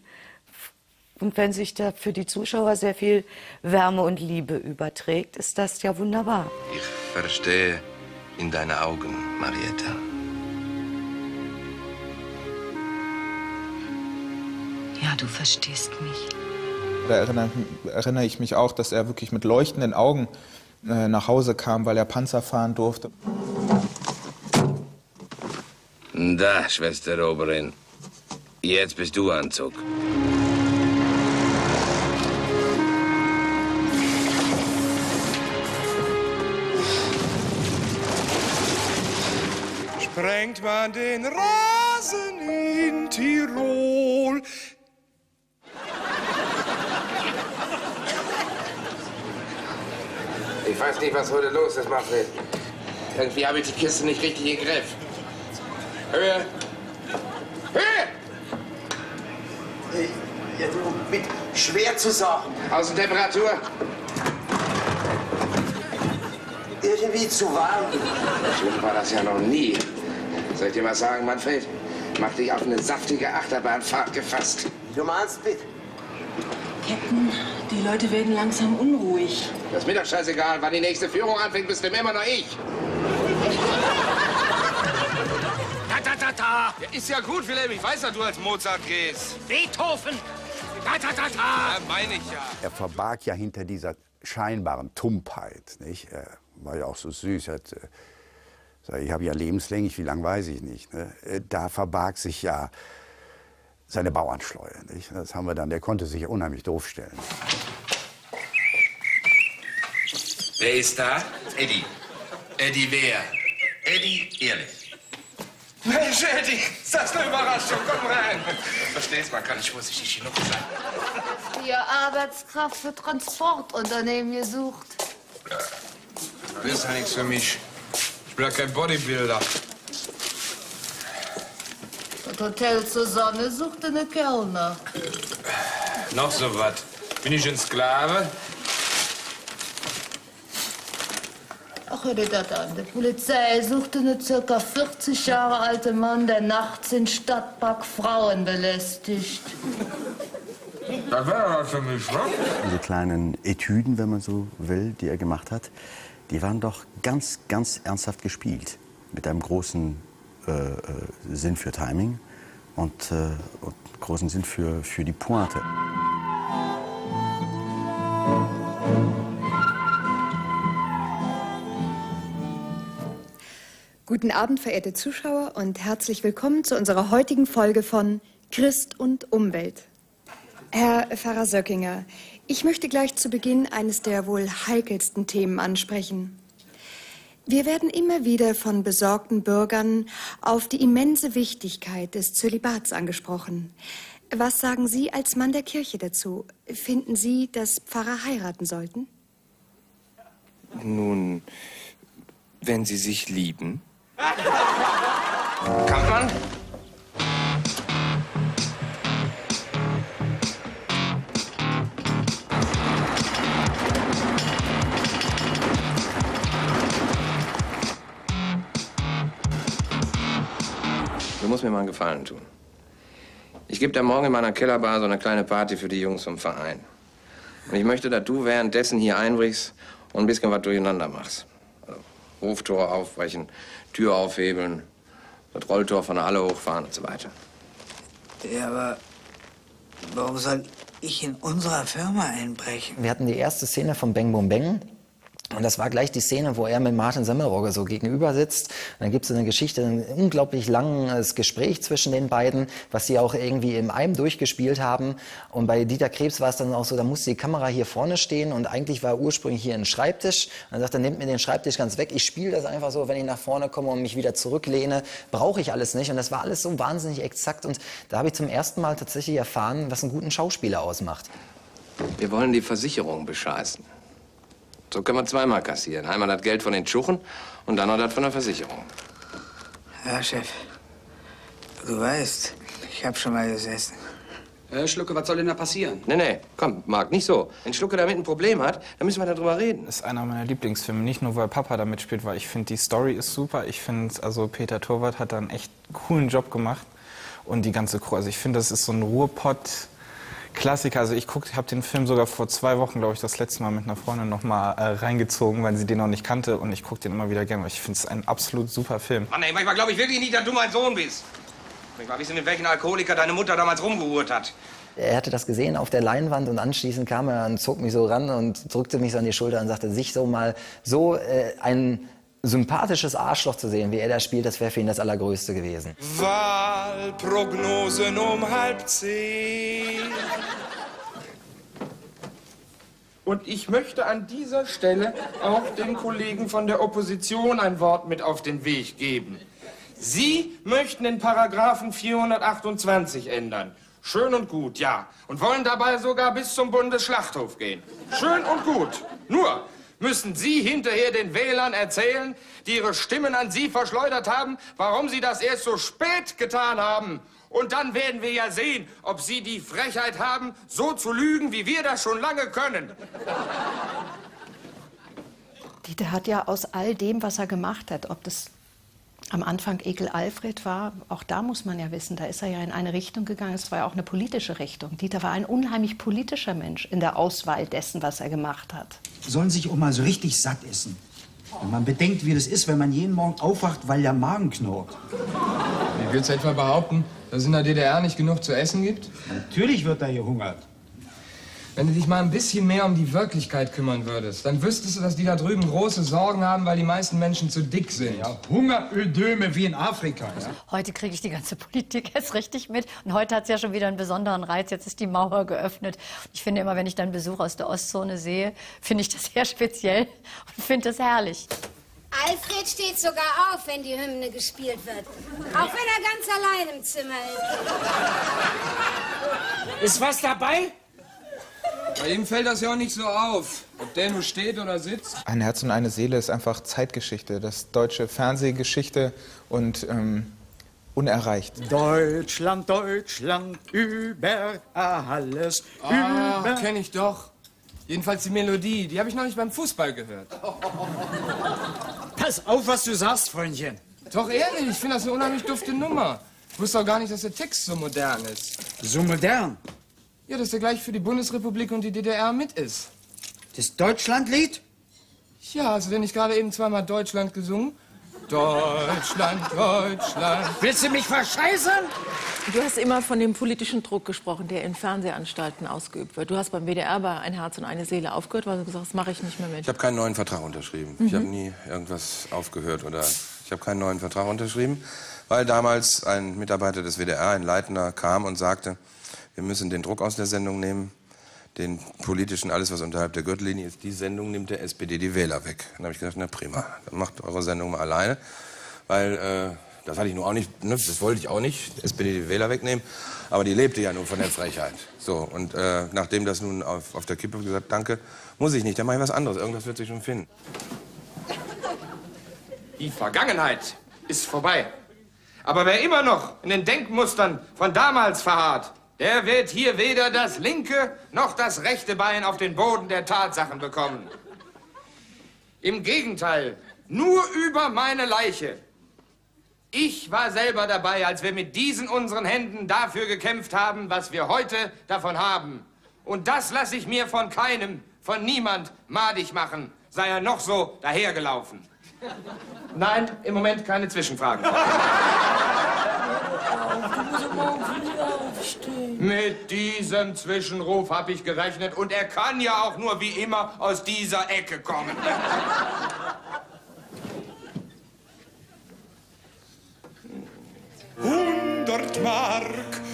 Und wenn sich da für die Zuschauer sehr viel Wärme und Liebe überträgt, ist das ja wunderbar. Ich verstehe in deinen Augen, Marietta. Ja, du verstehst mich. Da erinnere, erinnere ich mich auch, dass er wirklich mit leuchtenden Augen äh, nach Hause kam, weil er Panzer fahren durfte. Da, Schwester Oberin, jetzt bist du Anzug. Tränkt man den Rasen in Tirol. Ich weiß nicht, was heute los ist, Manfred. Irgendwie habe ich die Kiste nicht richtig im Griff. Höhe! Höhe! Ja, du, mit schwer zu sagen. Außentemperatur? Irgendwie zu warm. So war das ja noch nie. Soll ich dir was sagen, Manfred? Mach dich auf eine saftige Achterbahnfahrt gefasst. Du meinst, bitte? Captain, die Leute werden langsam unruhig. Das ist mir doch scheißegal. Wann die nächste Führung anfängt, bist du immer noch ich. Ta-ta-ta-ta! Ja, ist ja gut, Wilhelm. Ich weiß ja, du als Mozart gehst. Beethoven! Ta-ta-ta-ta! Ja, meine ich ja. Er verbarg ja hinter dieser scheinbaren Tumpheit, nicht? Er war ja auch so süß. Er hat, äh, ich habe ja lebenslänglich, wie lang weiß ich nicht. Ne? Da verbarg sich ja seine Bauernschleue, nicht? Das haben wir dann, der konnte sich ja unheimlich doof stellen. Wer ist da? Eddie. Eddie wer? Eddie Ehrlich. Mensch, Eddie, ist das eine Überraschung? Komm rein. Verstehst du, man kann nicht vorsichtig genug sein. Ihr Arbeitskraft für Transportunternehmen gesucht. Das ist ja nichts für mich. Ich bin ja kein Bodybuilder. Das Hotel zur Sonne suchte eine Kellner. Noch so was. Bin ich ein Sklave? Ach, hör dir das an. Die Polizei suchte einen ca. vierzig Jahre alten Mann, der nachts in Stadtpark Frauen belästigt. Das wäre was für mich, was? Diese kleinen Etüden, wenn man so will, die er gemacht hat, die waren doch ganz, ganz ernsthaft gespielt. Mit einem großen Äh, Sinn für Timing und, äh, und großen Sinn für, für die Pointe. Guten Abend, verehrte Zuschauer, und herzlich willkommen zu unserer heutigen Folge von Christ und Umwelt. Herr Pfarrer Söckinger, ich möchte gleich zu Beginn eines der wohl heikelsten Themen ansprechen. Wir werden immer wieder von besorgten Bürgern auf die immense Wichtigkeit des Zölibats angesprochen. Was sagen Sie als Mann der Kirche dazu? Finden Sie, dass Pfarrer heiraten sollten? Nun, wenn sie sich lieben. Kann man? Du musst mir mal einen Gefallen tun. Ich gebe da morgen in meiner Kellerbar so eine kleine Party für die Jungs vom Verein. Und ich möchte, dass du währenddessen hier einbrichst und ein bisschen was durcheinander machst. Also Hoftore aufbrechen, Tür aufhebeln, das Rolltor von der Halle hochfahren und so weiter. Ja, aber warum soll ich in unserer Firma einbrechen? Wir hatten die erste Szene von Bang Boom Bang. Und das war gleich die Szene, wo er mit Martin Semmelrogge so gegenüber sitzt. Und dann gibt es eine Geschichte, ein unglaublich langes Gespräch zwischen den beiden, was sie auch irgendwie in einem durchgespielt haben. Und bei Diether Krebs war es dann auch so, da musste die Kamera hier vorne stehen und eigentlich war ursprünglich hier ein Schreibtisch. Und dann sagt er, nehmt mir den Schreibtisch ganz weg. Ich spiele das einfach so, wenn ich nach vorne komme und mich wieder zurücklehne, brauche ich alles nicht. Und das war alles so wahnsinnig exakt. Und da habe ich zum ersten Mal tatsächlich erfahren, was einen guten Schauspieler ausmacht. Wir wollen die Versicherung bescheißen. So können wir zweimal kassieren. Einmal das Geld von den Tschuchen und dann noch das von der Versicherung. Ja, Chef. Du weißt, ich hab schon mal gesessen. Äh, Schlucke, was soll denn da passieren? Nee, nee, komm, Marc, nicht so. Wenn Schlucke damit ein Problem hat, dann müssen wir darüber reden. Das ist einer meiner Lieblingsfilme. Nicht nur, weil Papa da mitspielt, weil ich finde, die Story ist super. Ich finde, also Peter Torwart hat da einen echt coolen Job gemacht. Und die ganze Crew. Also ich finde, das ist so ein Ruhrpott. Klassiker, also ich guck, habe den Film sogar vor zwei Wochen, glaube ich, das letzte Mal mit einer Freundin noch mal äh, reingezogen, weil sie den noch nicht kannte. Und ich gucke den immer wieder gerne, weil ich finde es ein absolut super Film. Mann, ey, manchmal glaube ich wirklich nicht, dass du mein Sohn bist. Manchmal wissen wir, mit welchen Alkoholiker deine Mutter damals rumgehurt hat. Er hatte das gesehen auf der Leinwand und anschließend kam er und zog mich so ran und drückte mich so an die Schulter und sagte, sich so mal so äh, ein sympathisches Arschloch zu sehen, wie er da spielt, das wäre für ihn das Allergrößte gewesen. Wahlprognosen um halb zehn. Und ich möchte an dieser Stelle auch den Kollegen von der Opposition ein Wort mit auf den Weg geben. Sie möchten den Paragraphen vierhundertachtundzwanzig ändern. Schön und gut, ja. Und wollen dabei sogar bis zum Bundesschlachthof gehen. Schön und gut. Nur müssen Sie hinterher den Wählern erzählen, die ihre Stimmen an Sie verschleudert haben, warum Sie das erst so spät getan haben. Und dann werden wir ja sehen, ob Sie die Frechheit haben, so zu lügen, wie wir das schon lange können. Diether hat ja aus all dem, was er gemacht hat, ob das am Anfang Ekel Alfred war, auch da muss man ja wissen, da ist er ja in eine Richtung gegangen, es war ja auch eine politische Richtung. Diether war ein unheimlich politischer Mensch in der Auswahl dessen, was er gemacht hat. Sollen sich auch mal so richtig satt essen. Wenn man bedenkt, wie das ist, wenn man jeden Morgen aufwacht, weil der Magen knurrt. Wie willst du etwa behaupten, dass es in der D D R nicht genug zu essen gibt? Natürlich wird da gehungert. Wenn du dich mal ein bisschen mehr um die Wirklichkeit kümmern würdest, dann wüsstest du, dass die da drüben große Sorgen haben, weil die meisten Menschen zu dick sind. Ja, Hungerödöme wie in Afrika. Ja. Heute kriege ich die ganze Politik erst richtig mit. Und heute hat es ja schon wieder einen besonderen Reiz. Jetzt ist die Mauer geöffnet. Ich finde immer, wenn ich dann Besuch aus der Ostzone sehe, finde ich das sehr speziell und finde das herrlich. Alfred steht sogar auf, wenn die Hymne gespielt wird. Auch wenn er ganz allein im Zimmer ist. Ist was dabei? Bei ihm fällt das ja auch nicht so auf, ob der nur steht oder sitzt. Ein Herz und eine Seele ist einfach Zeitgeschichte, das deutsche Fernsehgeschichte und ähm, unerreicht. Deutschland, Deutschland, über alles, über... Ah, kenn ich doch. Jedenfalls die Melodie, die habe ich noch nicht beim Fußball gehört. Pass auf, was du sagst, Freundchen. Doch ehrlich, ich finde das eine unheimlich dufte Nummer. Ich wusste auch gar nicht, dass der Text so modern ist. So modern? Ja, dass der gleich für die Bundesrepublik und die D D R mit ist. Das Deutschlandlied? Ja, hast du denn nicht gerade eben zweimal Deutschland gesungen? Deutschland, Deutschland. Willst du mich verscheißern? Du hast immer von dem politischen Druck gesprochen, der in Fernsehanstalten ausgeübt wird. Du hast beim W D R bei Ein Herz und eine Seele aufgehört, weil du gesagt hast, das mache ich nicht mehr mit. Ich habe keinen neuen Vertrag unterschrieben. Mhm. Ich habe nie irgendwas aufgehört oder ich habe keinen neuen Vertrag unterschrieben, weil damals ein Mitarbeiter des W D R, ein Leitner, kam und sagte, wir müssen den Druck aus der Sendung nehmen, den politischen, alles, was unterhalb der Gürtellinie ist. Die Sendung nimmt der S P D die Wähler weg. Dann habe ich gedacht, na prima, dann macht eure Sendung mal alleine. Weil, äh, das hatte ich nur auch nicht, ne, das wollte ich auch nicht, die S P D die Wähler wegnehmen. Aber die lebte ja nur von der Frechheit. So, und äh, nachdem das nun auf, auf der Kippe gesagt, danke, muss ich nicht, dann mache ich was anderes. Irgendwas wird sich schon finden. Die Vergangenheit ist vorbei. Aber wer immer noch in den Denkmustern von damals verharrt, der wird hier weder das linke noch das rechte Bein auf den Boden der Tatsachen bekommen. Im Gegenteil, nur über meine Leiche. Ich war selber dabei, als wir mit diesen unseren Händen dafür gekämpft haben, was wir heute davon haben. Und das lasse ich mir von keinem, von niemand madig machen, sei er noch so dahergelaufen. Nein, im Moment keine Zwischenfragen. Mit diesem Zwischenruf habe ich gerechnet und er kann ja auch nur wie immer aus dieser Ecke kommen. hundert Mark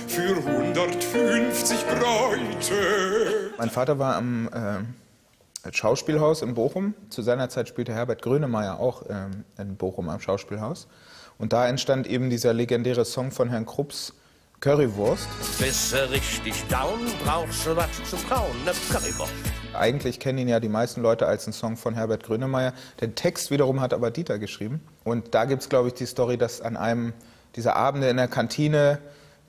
für hundertfünfzig Bräute. Mein Vater war am äh, Schauspielhaus in Bochum. Zu seiner Zeit spielte Herbert Grönemeyer auch ähm, in Bochum am Schauspielhaus. Und da entstand eben dieser legendäre Song von Herrn Krupps, Currywurst. Bist du richtig down, brauchst du was zu kauen, ne Currywurst. Eigentlich kennen ihn ja die meisten Leute als einen Song von Herbert Grönemeyer. Den Text wiederum hat aber Diether geschrieben. Und da gibt es, glaube ich, die Story, dass an einem dieser Abende in der Kantine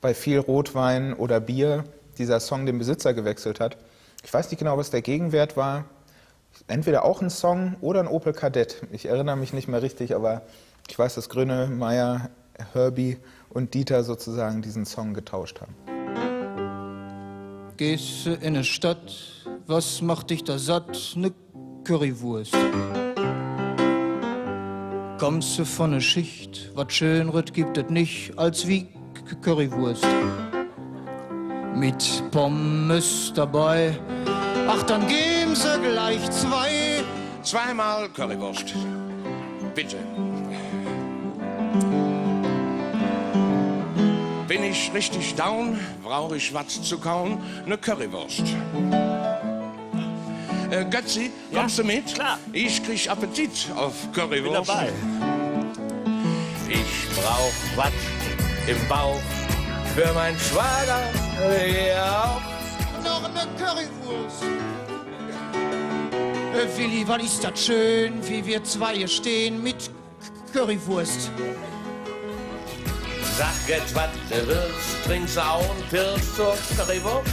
bei viel Rotwein oder Bier dieser Song den Besitzer gewechselt hat. Ich weiß nicht genau, was der Gegenwert war. Entweder auch ein Song oder ein Opel Kadett. Ich erinnere mich nicht mehr richtig, aber ich weiß, dass Grönemeyer, Herbie und Diether sozusagen diesen Song getauscht haben. Gehst du in eine Stadt, was macht dich da satt? Ne Currywurst. Kommst du von ne Schicht, was Schönrütt gibt es nicht, als wie Currywurst. Mit Pommes dabei, ach dann geben sie gleich zwei. Zweimal Currywurst, bitte. Bin ich richtig down, brauche ich was zu kauen, ne Currywurst. Äh, Götzi, kommst ja, du mit? Klar. Ich krieg Appetit auf Currywurst. Bin dabei. Ich brauch was im Bauch. Für meinen Schwager, ja auch. Noch eine Currywurst. Äh, Willi, was ist das schön, wie wir zwei hier stehen mit Currywurst. Sag jetzt, was du willst, trinkst du auch einen Pilz zur Currywurst?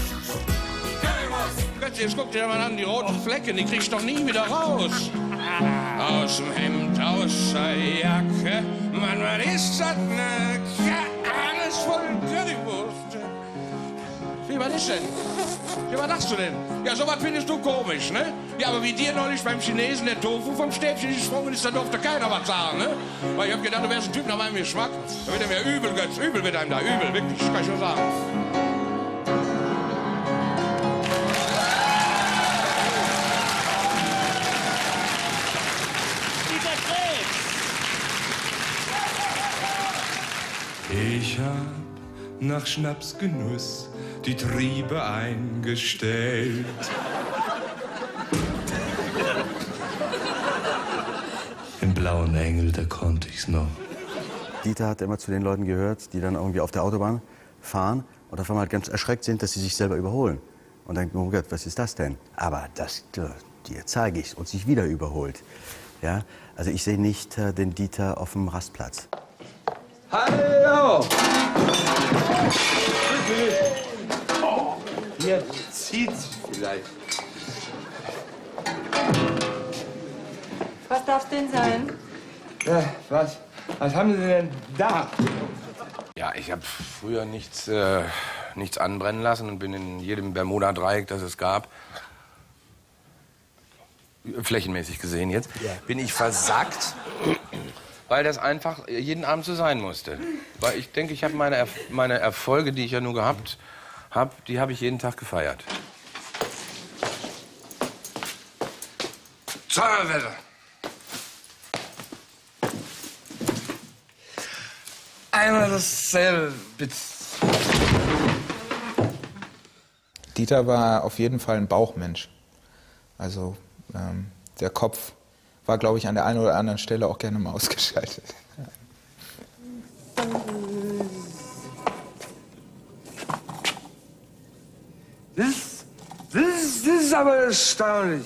Currywurst! Götze, jetzt guck dir mal an, die roten Flecken, die kriegst du doch nie wieder raus. Aus dem Hemd, aus der Jacke, Mann, was ist das, ne? Alles voll Currywurst. Wie, was ist denn? Ja, was lachst du denn? Ja, sowas findest du komisch, ne? Ja, aber wie dir neulich beim Chinesen der Tofu vom Stäbchen gesprungen ist, da durfte keiner was sagen, ne? Weil ich hab gedacht, du wärst ein Typ nach meinem Geschmack. Da wird er mir übel, Götz, übel wird einem da, übel, wirklich, kann ich nur sagen. Ich hab nach Schnapsgenuss die Triebe eingestellt. Im blauen Engel, da konnte ich's noch. Dieter hat immer zu den Leuten gehört, die dann irgendwie auf der Autobahn fahren und auf einmal halt ganz erschreckt sind, dass sie sich selber überholen. Und dann, oh Gott, was ist das denn? Aber das, dir zeige ich's und sich wieder überholt. Ja? Also ich sehe nicht den Dieter auf dem Rastplatz. Hallo! Oh, hier zieht's vielleicht. Was darf's denn sein? Äh, was? Was haben Sie denn da? Ja, ich habe früher nichts, äh, nichts anbrennen lassen und bin in jedem Bermuda-Dreieck, das es gab, flächenmäßig gesehen jetzt, yeah. bin ich versackt. Weil das einfach jeden Abend so sein musste. Weil ich denke, ich habe meine, Erf meine Erfolge, die ich ja nur gehabt habe, die habe ich jeden Tag gefeiert. Zauberwetter! Einmal dasselbe, bitte. Dieter war auf jeden Fall ein Bauchmensch. Also ähm, der Kopf war, glaube ich, an der einen oder anderen Stelle auch gerne mal ausgeschaltet. Das, das, das ist aber erstaunlich.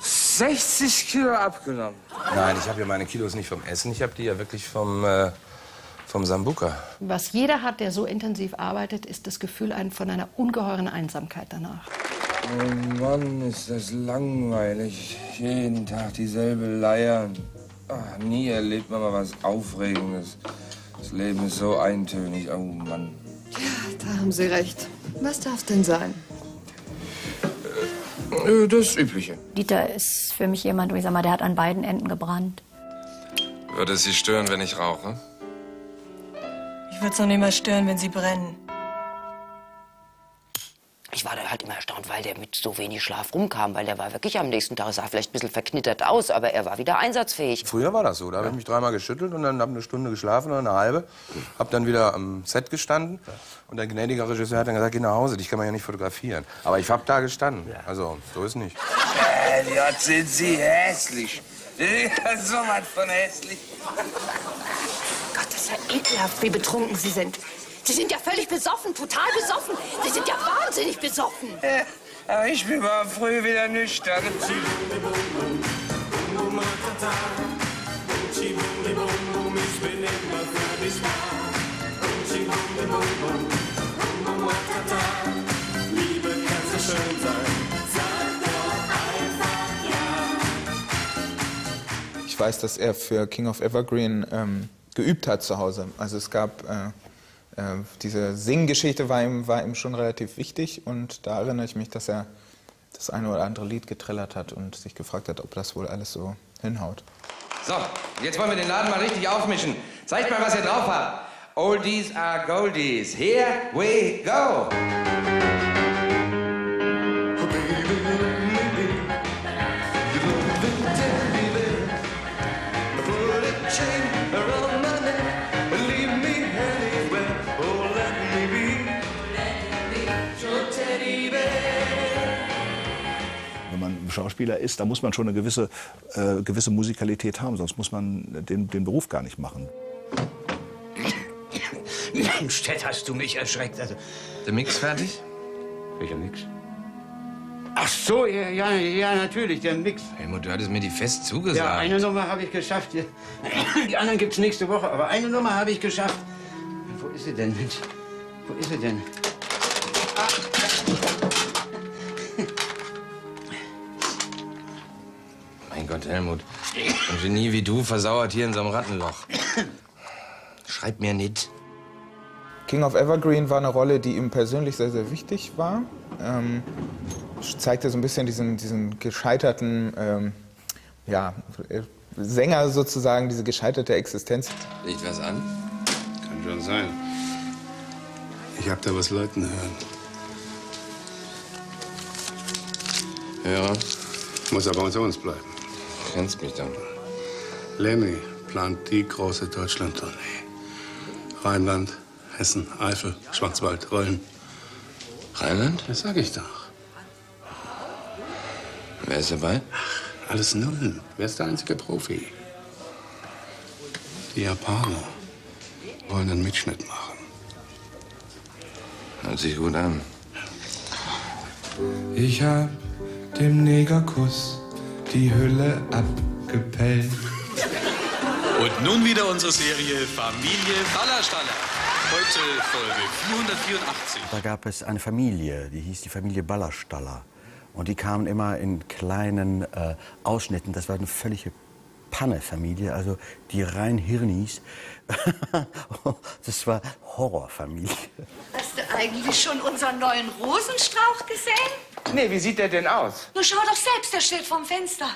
sechzig Kilo abgenommen. Nein, ich habe ja meine Kilos nicht vom Essen, ich habe die ja wirklich vom, äh, vom Sambuka. Was jeder hat, der so intensiv arbeitet, ist das Gefühl von einer ungeheuren Einsamkeit danach. Oh Mann, ist das langweilig. Jeden Tag dieselbe Leier. Ach, nie erlebt man mal was Aufregendes. Das Leben ist so eintönig. Oh Mann. Ja, da haben Sie recht. Was darf's denn sein? Äh, das Übliche. Dieter ist für mich jemand, ich sag mal, der hat an beiden Enden gebrannt. Würde es Sie stören, wenn ich rauche? Ich würde es noch nicht mal stören, wenn Sie brennen. Ich war da halt immer erstaunt, weil der mit so wenig Schlaf rumkam, weil der war wirklich am nächsten Tag, sah vielleicht ein bisschen verknittert aus, aber er war wieder einsatzfähig. Früher war das so, da habe ich mich dreimal geschüttelt und dann habe eine Stunde geschlafen oder eine halbe, habe dann wieder am Set gestanden und ein gnädiger Regisseur hat dann gesagt, geh nach Hause, dich kann man ja nicht fotografieren. Aber ich habe da gestanden, also so ist nicht. Äh, Gott, sind Sie hässlich. So was von hässlich. Gott, das ist ja ekelhaft, wie betrunken Sie sind. Sie sind ja völlig besoffen, total besoffen. Sie sind ja wahnsinnig besoffen. Ja, aber ich bin morgen früh wieder nüchtern. Liebe kann so schön sein. Sag doch einfach ja. Ich weiß, dass er für King of Evergreen ähm, geübt hat zu Hause. Also es gab... Äh, Äh, diese Singgeschichte war ihm, war ihm schon relativ wichtig und da erinnere ich mich, dass er das eine oder andere Lied getrillert hat und sich gefragt hat, ob das wohl alles so hinhaut. So, jetzt wollen wir den Laden mal richtig aufmischen. Zeigt mal, was ihr drauf habt. Oldies are goldies. Here we go! Schauspieler ist, da muss man schon eine gewisse, äh, gewisse Musikalität haben, sonst muss man den, den Beruf gar nicht machen. Mensch, Ted, hast du mich erschreckt. Also, der Mix fertig? Welcher Mix? Ach so, ja, ja, ja, natürlich, der Mix. Helmut, du hattest mir die fest zugesagt. Ja, eine Nummer habe ich geschafft. Die anderen gibt's nächste Woche, aber eine Nummer habe ich geschafft. Wo ist sie denn, Mensch? Wo ist sie denn? Ah. Mein Gott, Helmut, ein Genie wie du versauert hier in so einem Rattenloch. Schreib mir nicht. King of Evergreen war eine Rolle, die ihm persönlich sehr, sehr wichtig war. Ähm, zeigte so ein bisschen diesen, diesen gescheiterten ähm, ja, Sänger sozusagen, diese gescheiterte Existenz. Liegt was an? Kann schon sein. Ich hab da was läuten hören. Ja. Muss aber unter uns bleiben. Du kennst mich dann. Lemmy plant die große Deutschland-Tournee. Rheinland, Hessen, Eifel, Schwarzwald, Rhön. Rheinland? Das sag ich doch. Wer ist dabei? Ach, alles Nullen. Wer ist der einzige Profi? Die Japaner wollen einen Mitschnitt machen. Hört sich gut an. Ich hab dem Negerkuss die Hülle abgepellt. Und nun wieder unsere Serie Familie Ballerstaller. Heute Folge vierhundertvierundachtzig. Da gab es eine Familie, die hieß die Familie Ballerstaller. Und die kamen immer in kleinen äh, Ausschnitten. Das war eine völlige Panne-Familie, also die rein Hirnis. Das war Horrorfamilie. Hast du eigentlich schon unseren neuen Rosenstrauch gesehen? Nee, wie sieht der denn aus? Nun schau doch selbst, der steht vorm Fenster.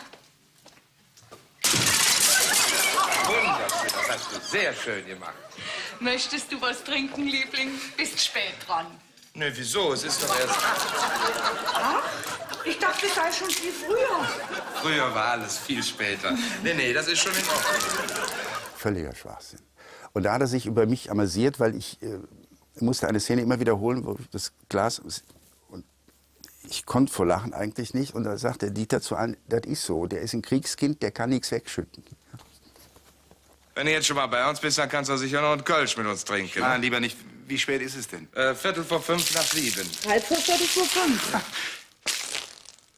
Wunderschön, das hast du sehr schön gemacht. Möchtest du was trinken, Liebling? Bist spät dran. Ne, wieso? Es ist doch erst... Ach, ich dachte, es sei schon viel früher. Früher war alles viel später. Nee, nee, das ist schon in Ordnung. Völliger Schwachsinn. Und da hat er sich über mich amüsiert, weil ich äh, musste eine Szene immer wiederholen, wo das Glas... Und ich konnte vor Lachen eigentlich nicht. Und da sagt der Dieter zu allen, das ist so, der ist ein Kriegskind, der kann nichts wegschütten. Wenn du jetzt schon mal bei uns bist, dann kannst du sicher noch einen Kölsch mit uns trinken. Nein, lieber nicht. Wie spät ist es denn? Äh, Viertel vor fünf nach sieben. Halb vor Viertel vor fünf.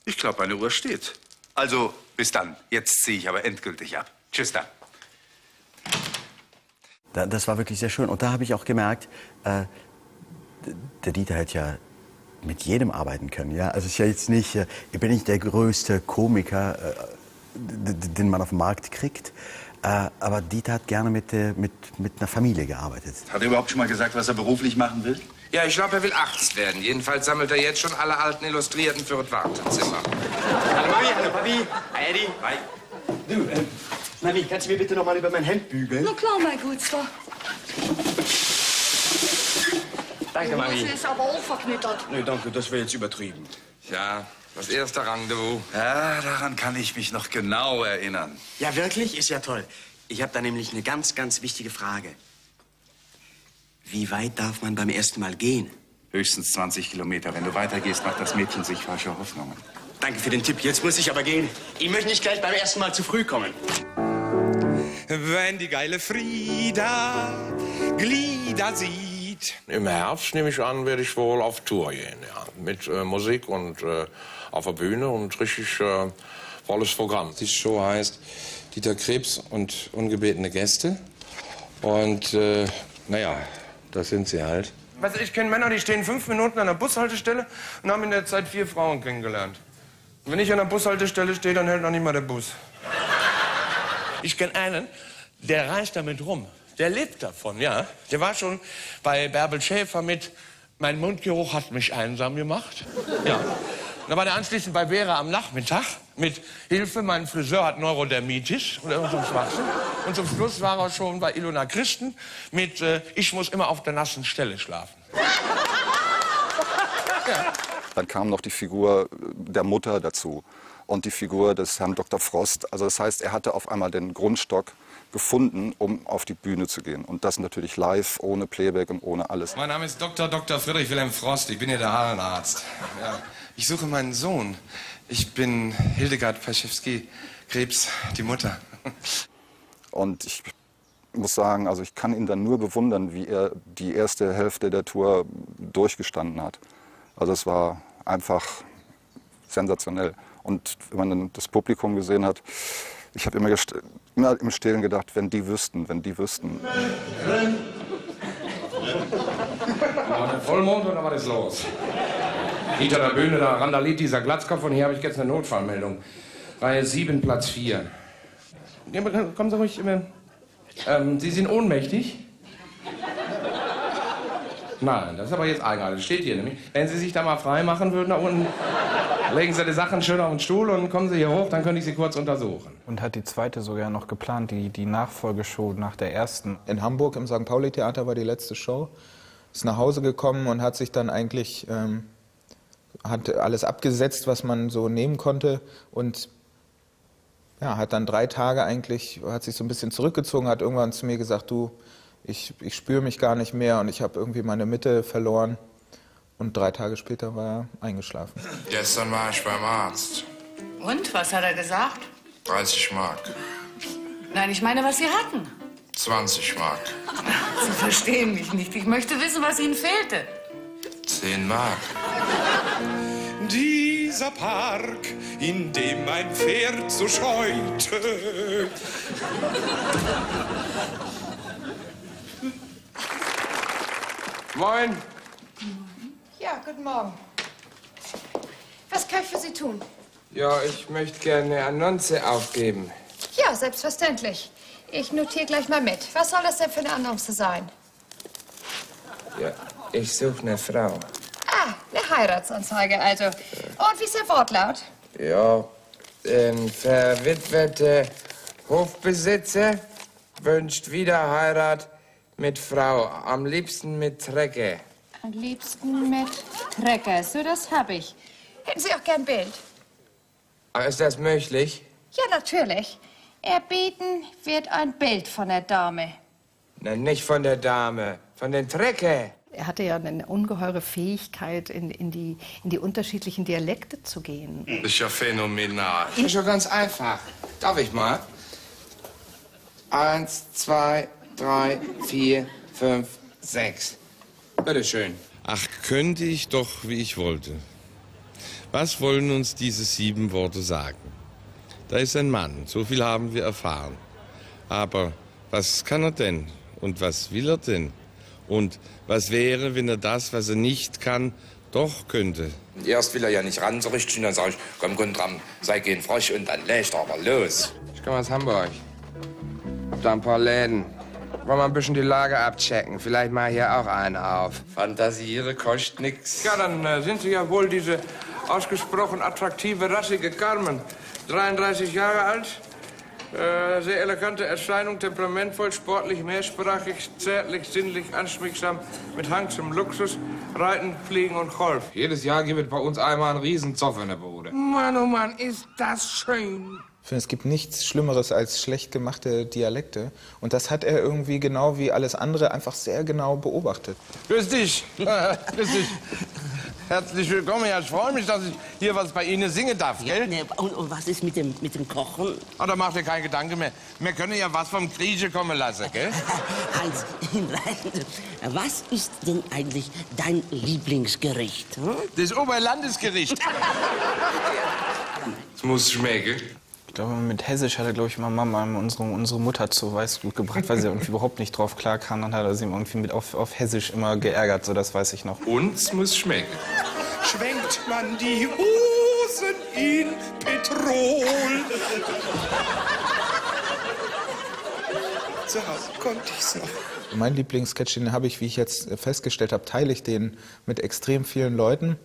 Ich glaube, meine Uhr steht. Also, bis dann. Jetzt ziehe ich aber endgültig ab. Tschüss dann. Da, das war wirklich sehr schön. Und da habe ich auch gemerkt, äh, der Dieter hätte ja mit jedem arbeiten können. Ja? Also, ich, ja jetzt nicht, äh, ich bin nicht der größte Komiker, äh, den man auf dem Markt kriegt. Äh, aber Dieter hat gerne mit, äh, mit, mit einer Familie gearbeitet. Hat er überhaupt schon mal gesagt, was er beruflich machen will? Ja, ich glaube, er will Arzt werden. Jedenfalls sammelt er jetzt schon alle alten Illustrierten für das Wartezimmer. Hallo Mami, hallo Papi. Hi Eddie. Hi. Du, äh, Mami, kannst du mir bitte noch mal über mein Hemd bügeln? Na klar, mein Gutsler. Danke, Mami. Die Hose ist aber auch verknittert. Nee, danke, das wäre jetzt übertrieben. Ja. Das erste Rendezvous. Ja, daran kann ich mich noch genau erinnern. Ja, wirklich? Ist ja toll. Ich habe da nämlich eine ganz, ganz wichtige Frage. Wie weit darf man beim ersten Mal gehen? Höchstens zwanzig Kilometer. Wenn du weitergehst, macht das Mädchen sich falsche Hoffnungen. Danke für den Tipp. Jetzt muss ich aber gehen. Ich möchte nicht gleich beim ersten Mal zu früh kommen. Wenn die geile Frieda Glieder sieht. Im Herbst, nehme ich an, werde ich wohl auf Tour gehen. Ja. Mit äh, Musik und... Äh, auf der Bühne und richtig äh, volles Programm. Die Show heißt Diether Krebs und ungebetene Gäste. Und äh, naja, das sind sie halt. Weißt du, ich kenne Männer, die stehen fünf Minuten an der Bushaltestelle und haben in der Zeit vier Frauen kennengelernt. Und wenn ich an der Bushaltestelle stehe, dann hält noch nicht mal der Bus. Ich kenne einen, der reist damit rum. Der lebt davon, ja. Der war schon bei Bärbel Schäfer mit Mein Mundgeruch hat mich einsam gemacht. Ja. Dann war der anschließend bei Vera am Nachmittag mit Hilfe, mein Friseur hat Neurodermitis oder so Schwachsinn. Und zum Schluss war er schon bei Ilona Christen mit äh, Ich muss immer auf der nassen Stelle schlafen. Ja. Dann kam noch die Figur der Mutter dazu und die Figur des Herrn Doktor Frost. Also das heißt, er hatte auf einmal den Grundstock gefunden, um auf die Bühne zu gehen. Und das natürlich live, ohne Playback und ohne alles. Mein Name ist Doktor Doktor Friedrich Wilhelm Frost, ich bin hier der Haarenarzt. Ja. Ich suche meinen Sohn. Ich bin Hildegard Paschewski-Krebs, die Mutter. Und ich muss sagen, also ich kann ihn dann nur bewundern, wie er die erste Hälfte der Tour durchgestanden hat. Also es war einfach sensationell. Und wenn man dann das Publikum gesehen hat, ich habe immer, immer im Stillen gedacht, wenn die wüssten, wenn die wüssten. War der Vollmond oder was ist los? Hinter der Bühne, da randaliert dieser Glatzkopf und hier habe ich jetzt eine Notfallmeldung. Reihe sieben, Platz vier. Kommen Sie ruhig immer. Ähm, Sie sind ohnmächtig? Nein, das ist aber jetzt eigenartig. Das steht hier nämlich. Wenn Sie sich da mal frei machen würden, da unten, legen Sie die Sachen schön auf den Stuhl und kommen Sie hier hoch, dann könnte ich Sie kurz untersuchen. Und hat die zweite sogar noch geplant, die, die Nachfolgeshow nach der ersten. In Hamburg im Sankt Pauli-Theater war die letzte Show. Ist nach Hause gekommen und hat sich dann eigentlich ähm, hat alles abgesetzt, was man so nehmen konnte. Und ja, hat dann drei Tage eigentlich, hat sich so ein bisschen zurückgezogen, hat irgendwann zu mir gesagt, du, ich, ich spüre mich gar nicht mehr und ich habe irgendwie meine Mitte verloren. Und drei Tage später war er eingeschlafen. Gestern war ich beim Arzt. Und, was hat er gesagt? dreißig Mark. Nein, ich meine, was Sie hatten. zwanzig Mark. Sie verstehen mich nicht. Ich möchte wissen, was Ihnen fehlte. zehn Mark. Dieser Park, in dem mein Pferd so scheute. Moin. Ja, guten Morgen. Was kann ich für Sie tun? Ja, ich möchte gerne eine Annonce aufgeben. Ja, selbstverständlich. Ich notiere gleich mal mit. Was soll das denn für eine Annonce sein? Ja, ich suche eine Frau. Ah, eine Heiratsanzeige also. Und wie ist der Wortlaut? Ja, ein verwitweter Hofbesitzer wünscht wieder Heirat mit Frau, am liebsten mit Trecke. Am liebsten mit Trecke, so das habe ich. Hätten Sie auch gern Bild? Aber ist das möglich? Ja, natürlich. Erbeten wird ein Bild von der Dame. Na, nicht von der Dame, von den Trecke. Er hatte ja eine ungeheure Fähigkeit, in, in, die, in die unterschiedlichen Dialekte zu gehen. Das ist ja phänomenal. Das ist ja ganz einfach. Darf ich mal? Eins, zwei, drei, vier, fünf, sechs. Bitteschön. Ach, könnte ich doch, wie ich wollte. Was wollen uns diese sieben Worte sagen? Da ist ein Mann, so viel haben wir erfahren. Aber was kann er denn? Und was will er denn? Und was wäre, wenn er das, was er nicht kann, doch könnte? Erst will er ja nicht ran so richtig, und dann sage ich, komm, komm dran, sei kein Frosch und dann lächelt er aber los. Ich komme aus Hamburg, hab da ein paar Läden. Wollen wir ein bisschen die Lage abchecken, vielleicht mal hier auch einen auf. Fantasiere kostet nix. Ja, dann äh, sind Sie ja wohl diese ausgesprochen attraktive, rassige Carmen. dreiunddreißig Jahre alt. Äh, sehr elegante Erscheinung, temperamentvoll, sportlich, mehrsprachig, zärtlich, sinnlich, anschmiegsam, mit Hang zum Luxus, Reiten, Fliegen und Golf. Jedes Jahr gibt es bei uns einmal einen Riesenzoff in der Bude. Mann, oh Mann, ist das schön. Ich finde, es gibt nichts Schlimmeres als schlecht gemachte Dialekte. Und das hat er irgendwie genau wie alles andere einfach sehr genau beobachtet. Grüß dich. Grüß dich. Herzlich willkommen, ja, ich freue mich, dass ich hier was bei Ihnen singen darf, gell? Ja, ne, und, und was ist mit dem, mit dem Kochen? Oh, da macht ihr keinen Gedanken mehr. Wir können ja was vom Grieche kommen lassen, gell? Hans, was ist denn eigentlich dein Lieblingsgericht? Hm? Das Oberlandesgericht. Das muss schmecken. Ich glaube, mit Hessisch hatte, glaube ich, meine Mama unsere, unsere Mutter zu Weißglut gebracht, weil sie irgendwie überhaupt nicht drauf klar kam. Dann hat er sie irgendwie mit auf, auf Hessisch immer geärgert, so das weiß ich noch. Uns muss schmecken. Schwenkt man die Hosen in Petrol. So konnte ich's noch. Mein Lieblingssketch, den habe ich, wie ich jetzt festgestellt habe, teile ich den mit extrem vielen Leuten.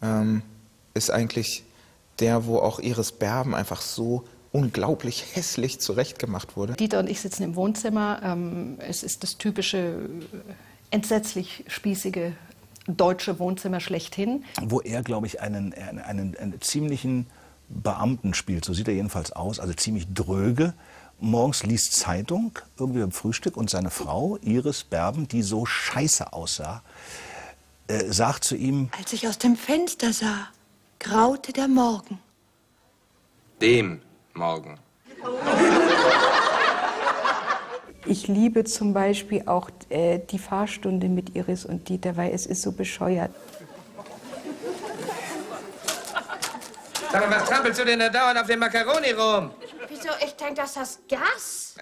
Ähm, ist eigentlich der, wo auch Iris Berben einfach so unglaublich hässlich zurechtgemacht wurde. Dieter und ich sitzen im Wohnzimmer. Ähm, es ist das typische, entsetzlich spießige deutsche Wohnzimmer schlechthin. Wo er, glaube ich, einen, einen, einen, einen ziemlichen Beamten spielt, so sieht er jedenfalls aus, also ziemlich dröge. Morgens liest Zeitung, irgendwie beim Frühstück, und seine Frau, Iris Berben, die so scheiße aussah, äh, sagt zu ihm: Als ich aus dem Fenster sah, graute der Morgen. Dem Morgen. Ich liebe zum Beispiel auch äh, die Fahrstunde mit Iris und Dieter, weil es ist so bescheuert. Sag mal, was trampelst du denn da dauernd auf dem Macaroni rum? Wieso? Ich denke, das ist das Gas.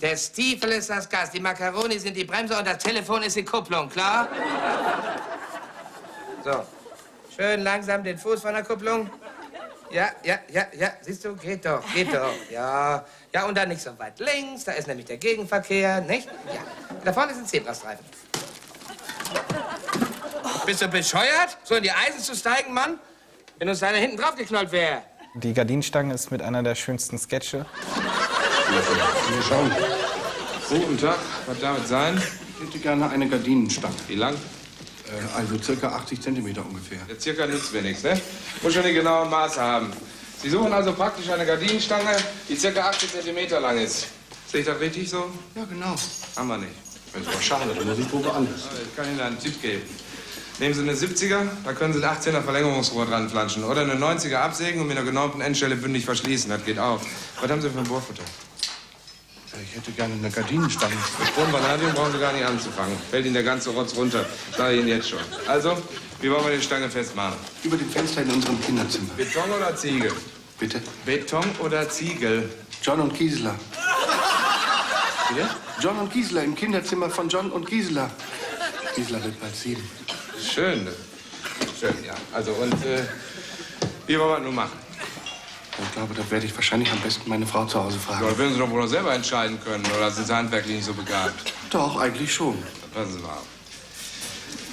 Der Stiefel ist das Gas, die Macaroni sind die Bremse und das Telefon ist die Kupplung, klar? So, schön langsam den Fuß von der Kupplung. Ja, ja, ja, ja, siehst du, geht doch, geht doch, ja. Ja, und dann nicht so weit links, da ist nämlich der Gegenverkehr, nicht? Ja, da vorne ist ein Zebrastreifen. Oh. Bist du bescheuert, so in die Eisen zu steigen, Mann? Wenn uns einer hinten drauf geknallt wäre. Die Gardinenstange ist mit einer der schönsten Sketche. Wir schauen. Guten Tag, was damit sein? Ich hätte gerne eine Gardinenstange. Wie lang? Äh, also circa achtzig Zentimeter ungefähr. Ja, circa nützt mir nichts, ne? Muss schon die genauen Maße haben. Sie suchen also praktisch eine Gardinenstange, die circa achtzig Zentimeter lang ist. Sehe ich das richtig so? Ja, genau. Haben wir nicht. Das ist aber schade, dann muss ich probe anders. Ich kann Ihnen einen Tipp geben. Nehmen Sie eine siebziger, da können Sie ein achtzehner Verlängerungsrohr dran flanschen. Oder eine neunziger absägen und mit einer genormten Endstelle bündig verschließen. Das geht auch. Was haben Sie für ein Bohrfutter? Ich hätte gerne eine Gardinenstange. Mit Spurenbananien brauchen Sie gar nicht anzufangen. Fällt Ihnen der ganze Rotz runter. Sage ich Ihnen jetzt schon. Also, wie wollen wir die Stange festmachen? Über dem Fenster in unserem Kinderzimmer. Beton oder Ziegel? Bitte? Beton oder Ziegel? John und Gisela. Bitte? John und Gisela im Kinderzimmer von John und Gisela. Gisela wird bald sieben. Schön. Schön, ja. Also, und äh, wie wollen wir das nun machen? Ich glaube, da werde ich wahrscheinlich am besten meine Frau zu Hause fragen. Ja, würden Sie doch wohl noch selber entscheiden können, oder sind Sie handwerklich nicht so begabt? Doch, eigentlich schon. Dann passen Sie mal auf.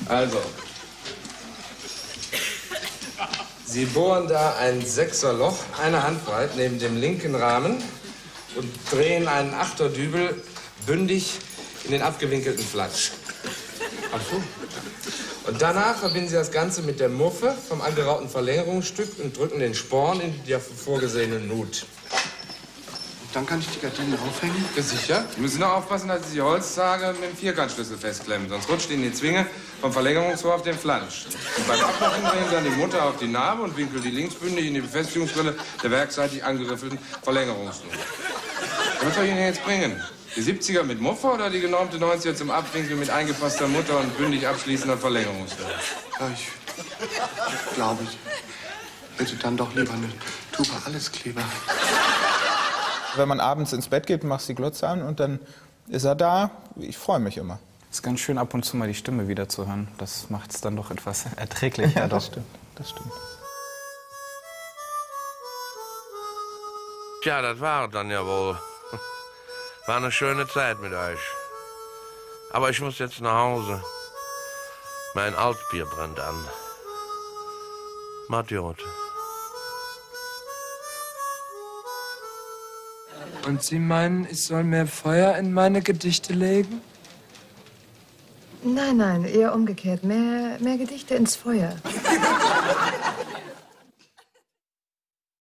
Also. Sie bohren da ein Sechserloch, eine Handbreit, neben dem linken Rahmen und drehen einen Achterdübel bündig in den abgewinkelten Flatsch. Ach so. Und danach verbinden Sie das Ganze mit der Muffe vom angerauten Verlängerungsstück und drücken den Sporn in die vorgesehene Nut. Und dann kann ich die Gardine aufhängen? Ja, sicher. Sie müssen nur aufpassen, dass Sie die Holzsage mit dem Vierkantschlüssel festklemmen. Sonst rutscht Ihnen die Zwinge vom Verlängerungsrohr auf den Flansch. Und beim Abmachen drehen Sie dann die Mutter auf die Narbe und winkeln die linksbündig in die Befestigungsrille der werkseitig angeriffelten Verlängerungsnut. Was soll ich Ihnen jetzt bringen? Die siebziger mit Muffe oder die genormte neunziger zum Abwinkeln mit eingefasster Mutter und bündig abschließender Verlängerungswelle? Ja, ich, ich glaube, ich hätte dann doch lieber eine Tube Alleskleber. Wenn man abends ins Bett geht, machst du die Glotze an und dann ist er da. Ich freue mich immer. Es ist ganz schön, ab und zu mal die Stimme wieder zu hören. Das macht es dann doch etwas erträglicher. Ja, das stimmt. Das stimmt. Tja, das war dann ja wohl. War eine schöne Zeit mit euch. Aber ich muss jetzt nach Hause. Mein Altbier brennt an. Matjot. Und Sie meinen, ich soll mehr Feuer in meine Gedichte legen? Nein, nein, eher umgekehrt. Mehr, mehr Gedichte ins Feuer.